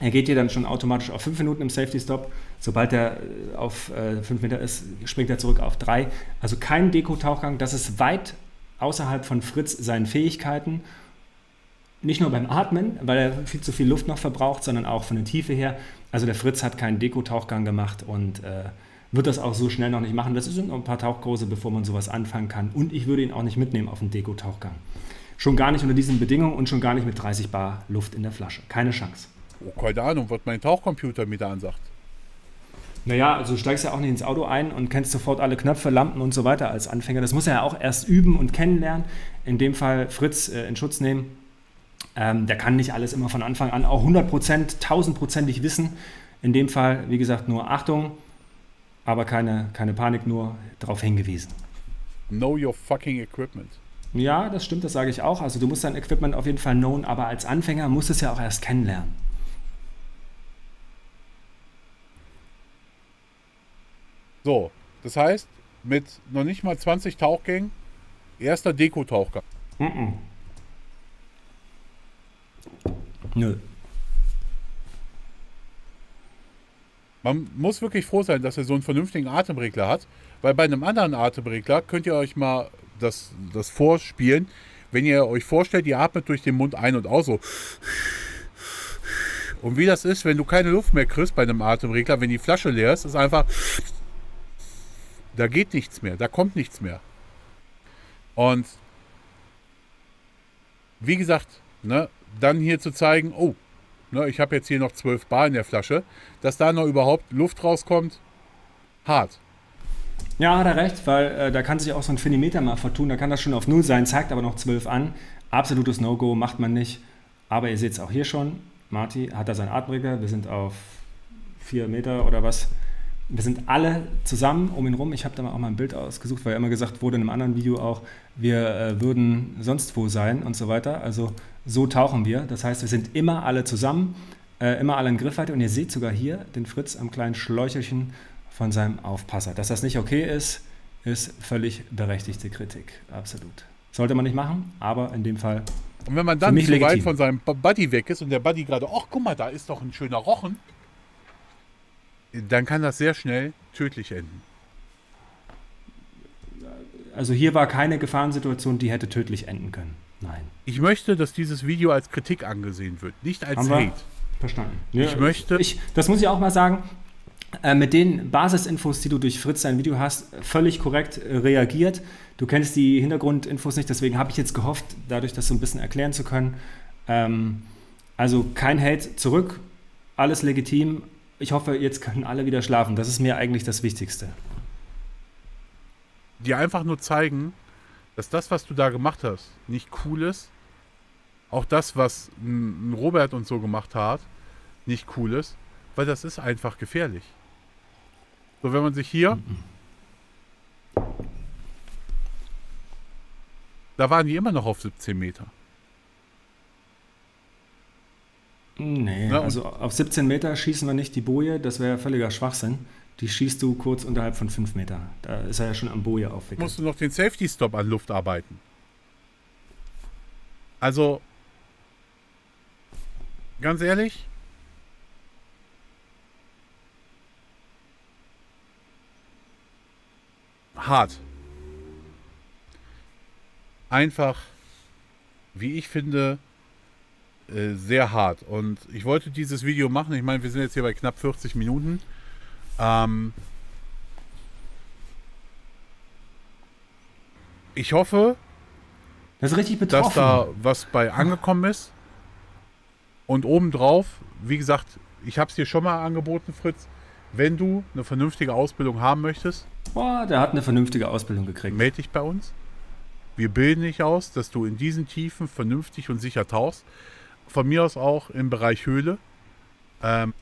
Er geht dir dann schon automatisch auf fünf Minuten im Safety-Stop. Sobald er auf äh, fünf Meter ist, springt er zurück auf drei. Also kein Deko-Tauchgang, das ist weit außerhalb von Fritz seinen Fähigkeiten, nicht nur beim Atmen, weil er viel zu viel Luft noch verbraucht, sondern auch von der Tiefe her. Also der Fritz hat keinen Dekotauchgang gemacht und äh, wird das auch so schnell noch nicht machen. Das sind noch ein paar Tauchkurse, bevor man sowas anfangen kann. Und ich würde ihn auch nicht mitnehmen auf den Dekotauchgang. Schon gar nicht unter diesen Bedingungen und schon gar nicht mit dreißig Bar Luft in der Flasche. Keine Chance. Oh, keine Ahnung, was mein Tauchcomputer mir da ansagt. Naja, also du steigst ja auch nicht ins Auto ein und kennst sofort alle Knöpfe, Lampen und so weiter als Anfänger. Das muss er ja auch erst üben und kennenlernen. In dem Fall Fritz äh, in Schutz nehmen. Ähm, der kann nicht alles immer von Anfang an auch hundert Prozent, tausendprozentig wissen. In dem Fall, wie gesagt, nur Achtung, Aber keine, keine Panik, nur darauf hingewiesen. Know your fucking equipment. Ja, das stimmt, das sage ich auch. Also du musst dein Equipment auf jeden Fall known, aber als Anfänger musst du es ja auch erst kennenlernen. So, das heißt, mit noch nicht mal zwanzig Tauchgängen, erster Deko-Tauchgang. Mm-mm. Nö. Man muss wirklich froh sein, dass er so einen vernünftigen Atemregler hat, weil bei einem anderen Atemregler könnt ihr euch mal das, das vorspielen, wenn ihr euch vorstellt, ihr atmet durch den Mund ein und aus so. Und wie das ist, wenn du keine Luft mehr kriegst bei einem Atemregler, wenn die Flasche leer ist, ist einfach, da geht nichts mehr, da kommt nichts mehr. Und wie gesagt, ne, dann hier zu zeigen, oh, ne, ich habe jetzt hier noch zwölf Bar in der Flasche, dass da noch überhaupt Luft rauskommt, hart. Ja, hat er recht, weil äh, da kann sich auch so ein Finimeter mal vertun, da kann das schon auf null sein, zeigt aber noch zwölf an. Absolutes No-Go, macht man nicht. Aber ihr seht es auch hier schon, Marty hat da seinen Atemregler, wir sind auf vier Meter oder was. Wir sind alle zusammen um ihn rum. Ich habe da auch mal ein Bild ausgesucht, weil ja immer gesagt wurde in einem anderen Video auch, wir äh, würden sonst wo sein und so weiter. Also so tauchen wir. Das heißt, wir sind immer alle zusammen, äh, immer alle in Griffweite. Und ihr seht sogar hier den Fritz am kleinen Schläuchelchen von seinem Aufpasser. Dass das nicht okay ist, ist völlig berechtigte Kritik. Absolut. Sollte man nicht machen, aber in dem Fall. Und wenn man dann zu weit von seinem Buddy weg ist und der Buddy gerade, ach guck mal, da ist doch ein schöner Rochen, dann kann das sehr schnell tödlich enden. Also hier war keine Gefahrensituation, die hätte tödlich enden können. Nein. Ich möchte, dass dieses Video als Kritik angesehen wird, nicht als Hate. Verstanden. Ja, ich möchte... Ich, das muss ich auch mal sagen, äh, mit den Basisinfos, die du durch Fritz dein Video hast, völlig korrekt äh, reagiert. Du kennst die Hintergrundinfos nicht, deswegen habe ich jetzt gehofft, dadurch das so ein bisschen erklären zu können. Ähm, also kein Hate zurück, alles legitim. Ich hoffe, jetzt können alle wieder schlafen. Das ist mir eigentlich das Wichtigste. Dir einfach nur zeigen, dass das, was du da gemacht hast, nicht cool ist. Auch das, was Robert und so gemacht hat, nicht cool ist. Weil das ist einfach gefährlich. So, wenn man sich hier... Mhm. Da waren die immer noch auf siebzehn Meter. Nee, ja, also auf siebzehn Meter schießen wir nicht die Boje, das wäre ja völliger Schwachsinn. Die schießt du kurz unterhalb von fünf Meter. Da ist er ja schon am Boje aufwickelt. Musst du noch den Safety-Stop an Luft arbeiten. Also, ganz ehrlich, hart. Einfach, wie ich finde, sehr hart. Und ich wollte dieses Video machen. Ich meine, wir sind jetzt hier bei knapp vierzig Minuten. Ähm ich hoffe, das ist richtig betroffen, dass da was bei angekommen ist. Und obendrauf, wie gesagt, ich habe es dir schon mal angeboten, Fritz, wenn du eine vernünftige Ausbildung haben möchtest. Boah, der hat eine vernünftige Ausbildung gekriegt. Meld dich bei uns. Wir bilden dich aus, dass du in diesen Tiefen vernünftig und sicher tauchst. Von mir aus auch im Bereich Höhle. Ähm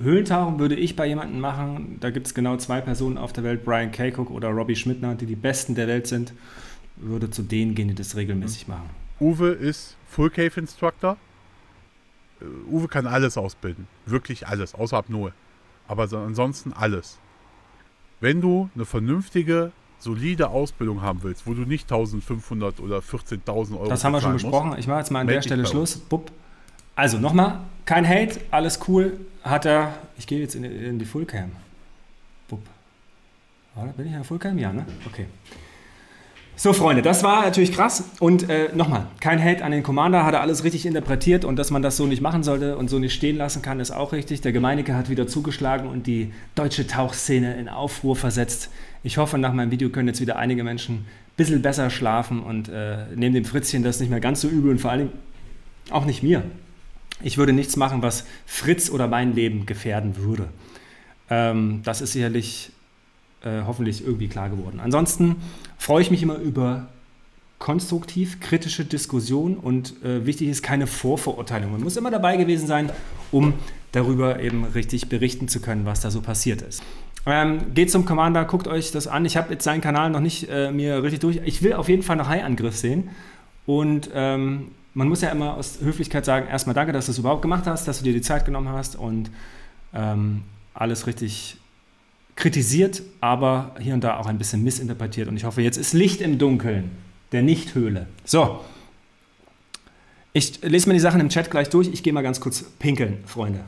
Höhlentauchen würde ich bei jemandem machen. Da gibt es genau zwei Personen auf der Welt, Brian Kaycock oder Robbie Schmidtner, die die Besten der Welt sind. Würde zu denen gehen, die das regelmäßig mhm. machen. Uwe ist Full Cave Instructor. Uwe kann alles ausbilden. Wirklich alles, außer Apnoe. Aber ansonsten alles. Wenn du eine vernünftige, solide Ausbildung haben willst, wo du nicht eintausendfünfhundert oder vierzehntausend Euro. Das haben wir schon besprochen. Musst, ich mache jetzt mal an der Stelle Schluss. Bupp. Also nochmal, kein Hate, alles cool. Hat er. Ich gehe jetzt in, in die Fullcam. Bupp. Oder bin ich in der Fullcam? Ja, ne? Okay. So, Freunde, das war natürlich krass. Und äh, nochmal, kein Hate an den Commander, hat er alles richtig interpretiert und dass man das so nicht machen sollte und so nicht stehen lassen kann, ist auch richtig. Der Gemeinecke hat wieder zugeschlagen und die deutsche Tauchszene in Aufruhr versetzt. Ich hoffe, nach meinem Video können jetzt wieder einige Menschen ein bisschen besser schlafen und äh, nehmen dem Fritzchen das nicht mehr ganz so übel und vor allem auch nicht mir. Ich würde nichts machen, was Fritz oder mein Leben gefährden würde. Ähm, das ist sicherlich... Äh, hoffentlich irgendwie klar geworden. Ansonsten freue ich mich immer über konstruktiv kritische Diskussion und äh, wichtig ist keine Vorverurteilung. Man muss immer dabei gewesen sein, um darüber eben richtig berichten zu können, was da so passiert ist. Ähm, geht zum Commander, guckt euch das an. Ich habe jetzt seinen Kanal noch nicht äh, mir richtig durch. Ich will auf jeden Fall noch High-Angriff sehen. Und ähm, man muss ja immer aus Höflichkeit sagen, erstmal danke, dass du es überhaupt gemacht hast, dass du dir die Zeit genommen hast und ähm, alles richtig kritisiert, aber hier und da auch ein bisschen missinterpretiert. Und ich hoffe, jetzt ist Licht im Dunkeln, der Nichthöhle. So, ich lese mir die Sachen im Chat gleich durch. Ich gehe mal ganz kurz pinkeln, Freunde.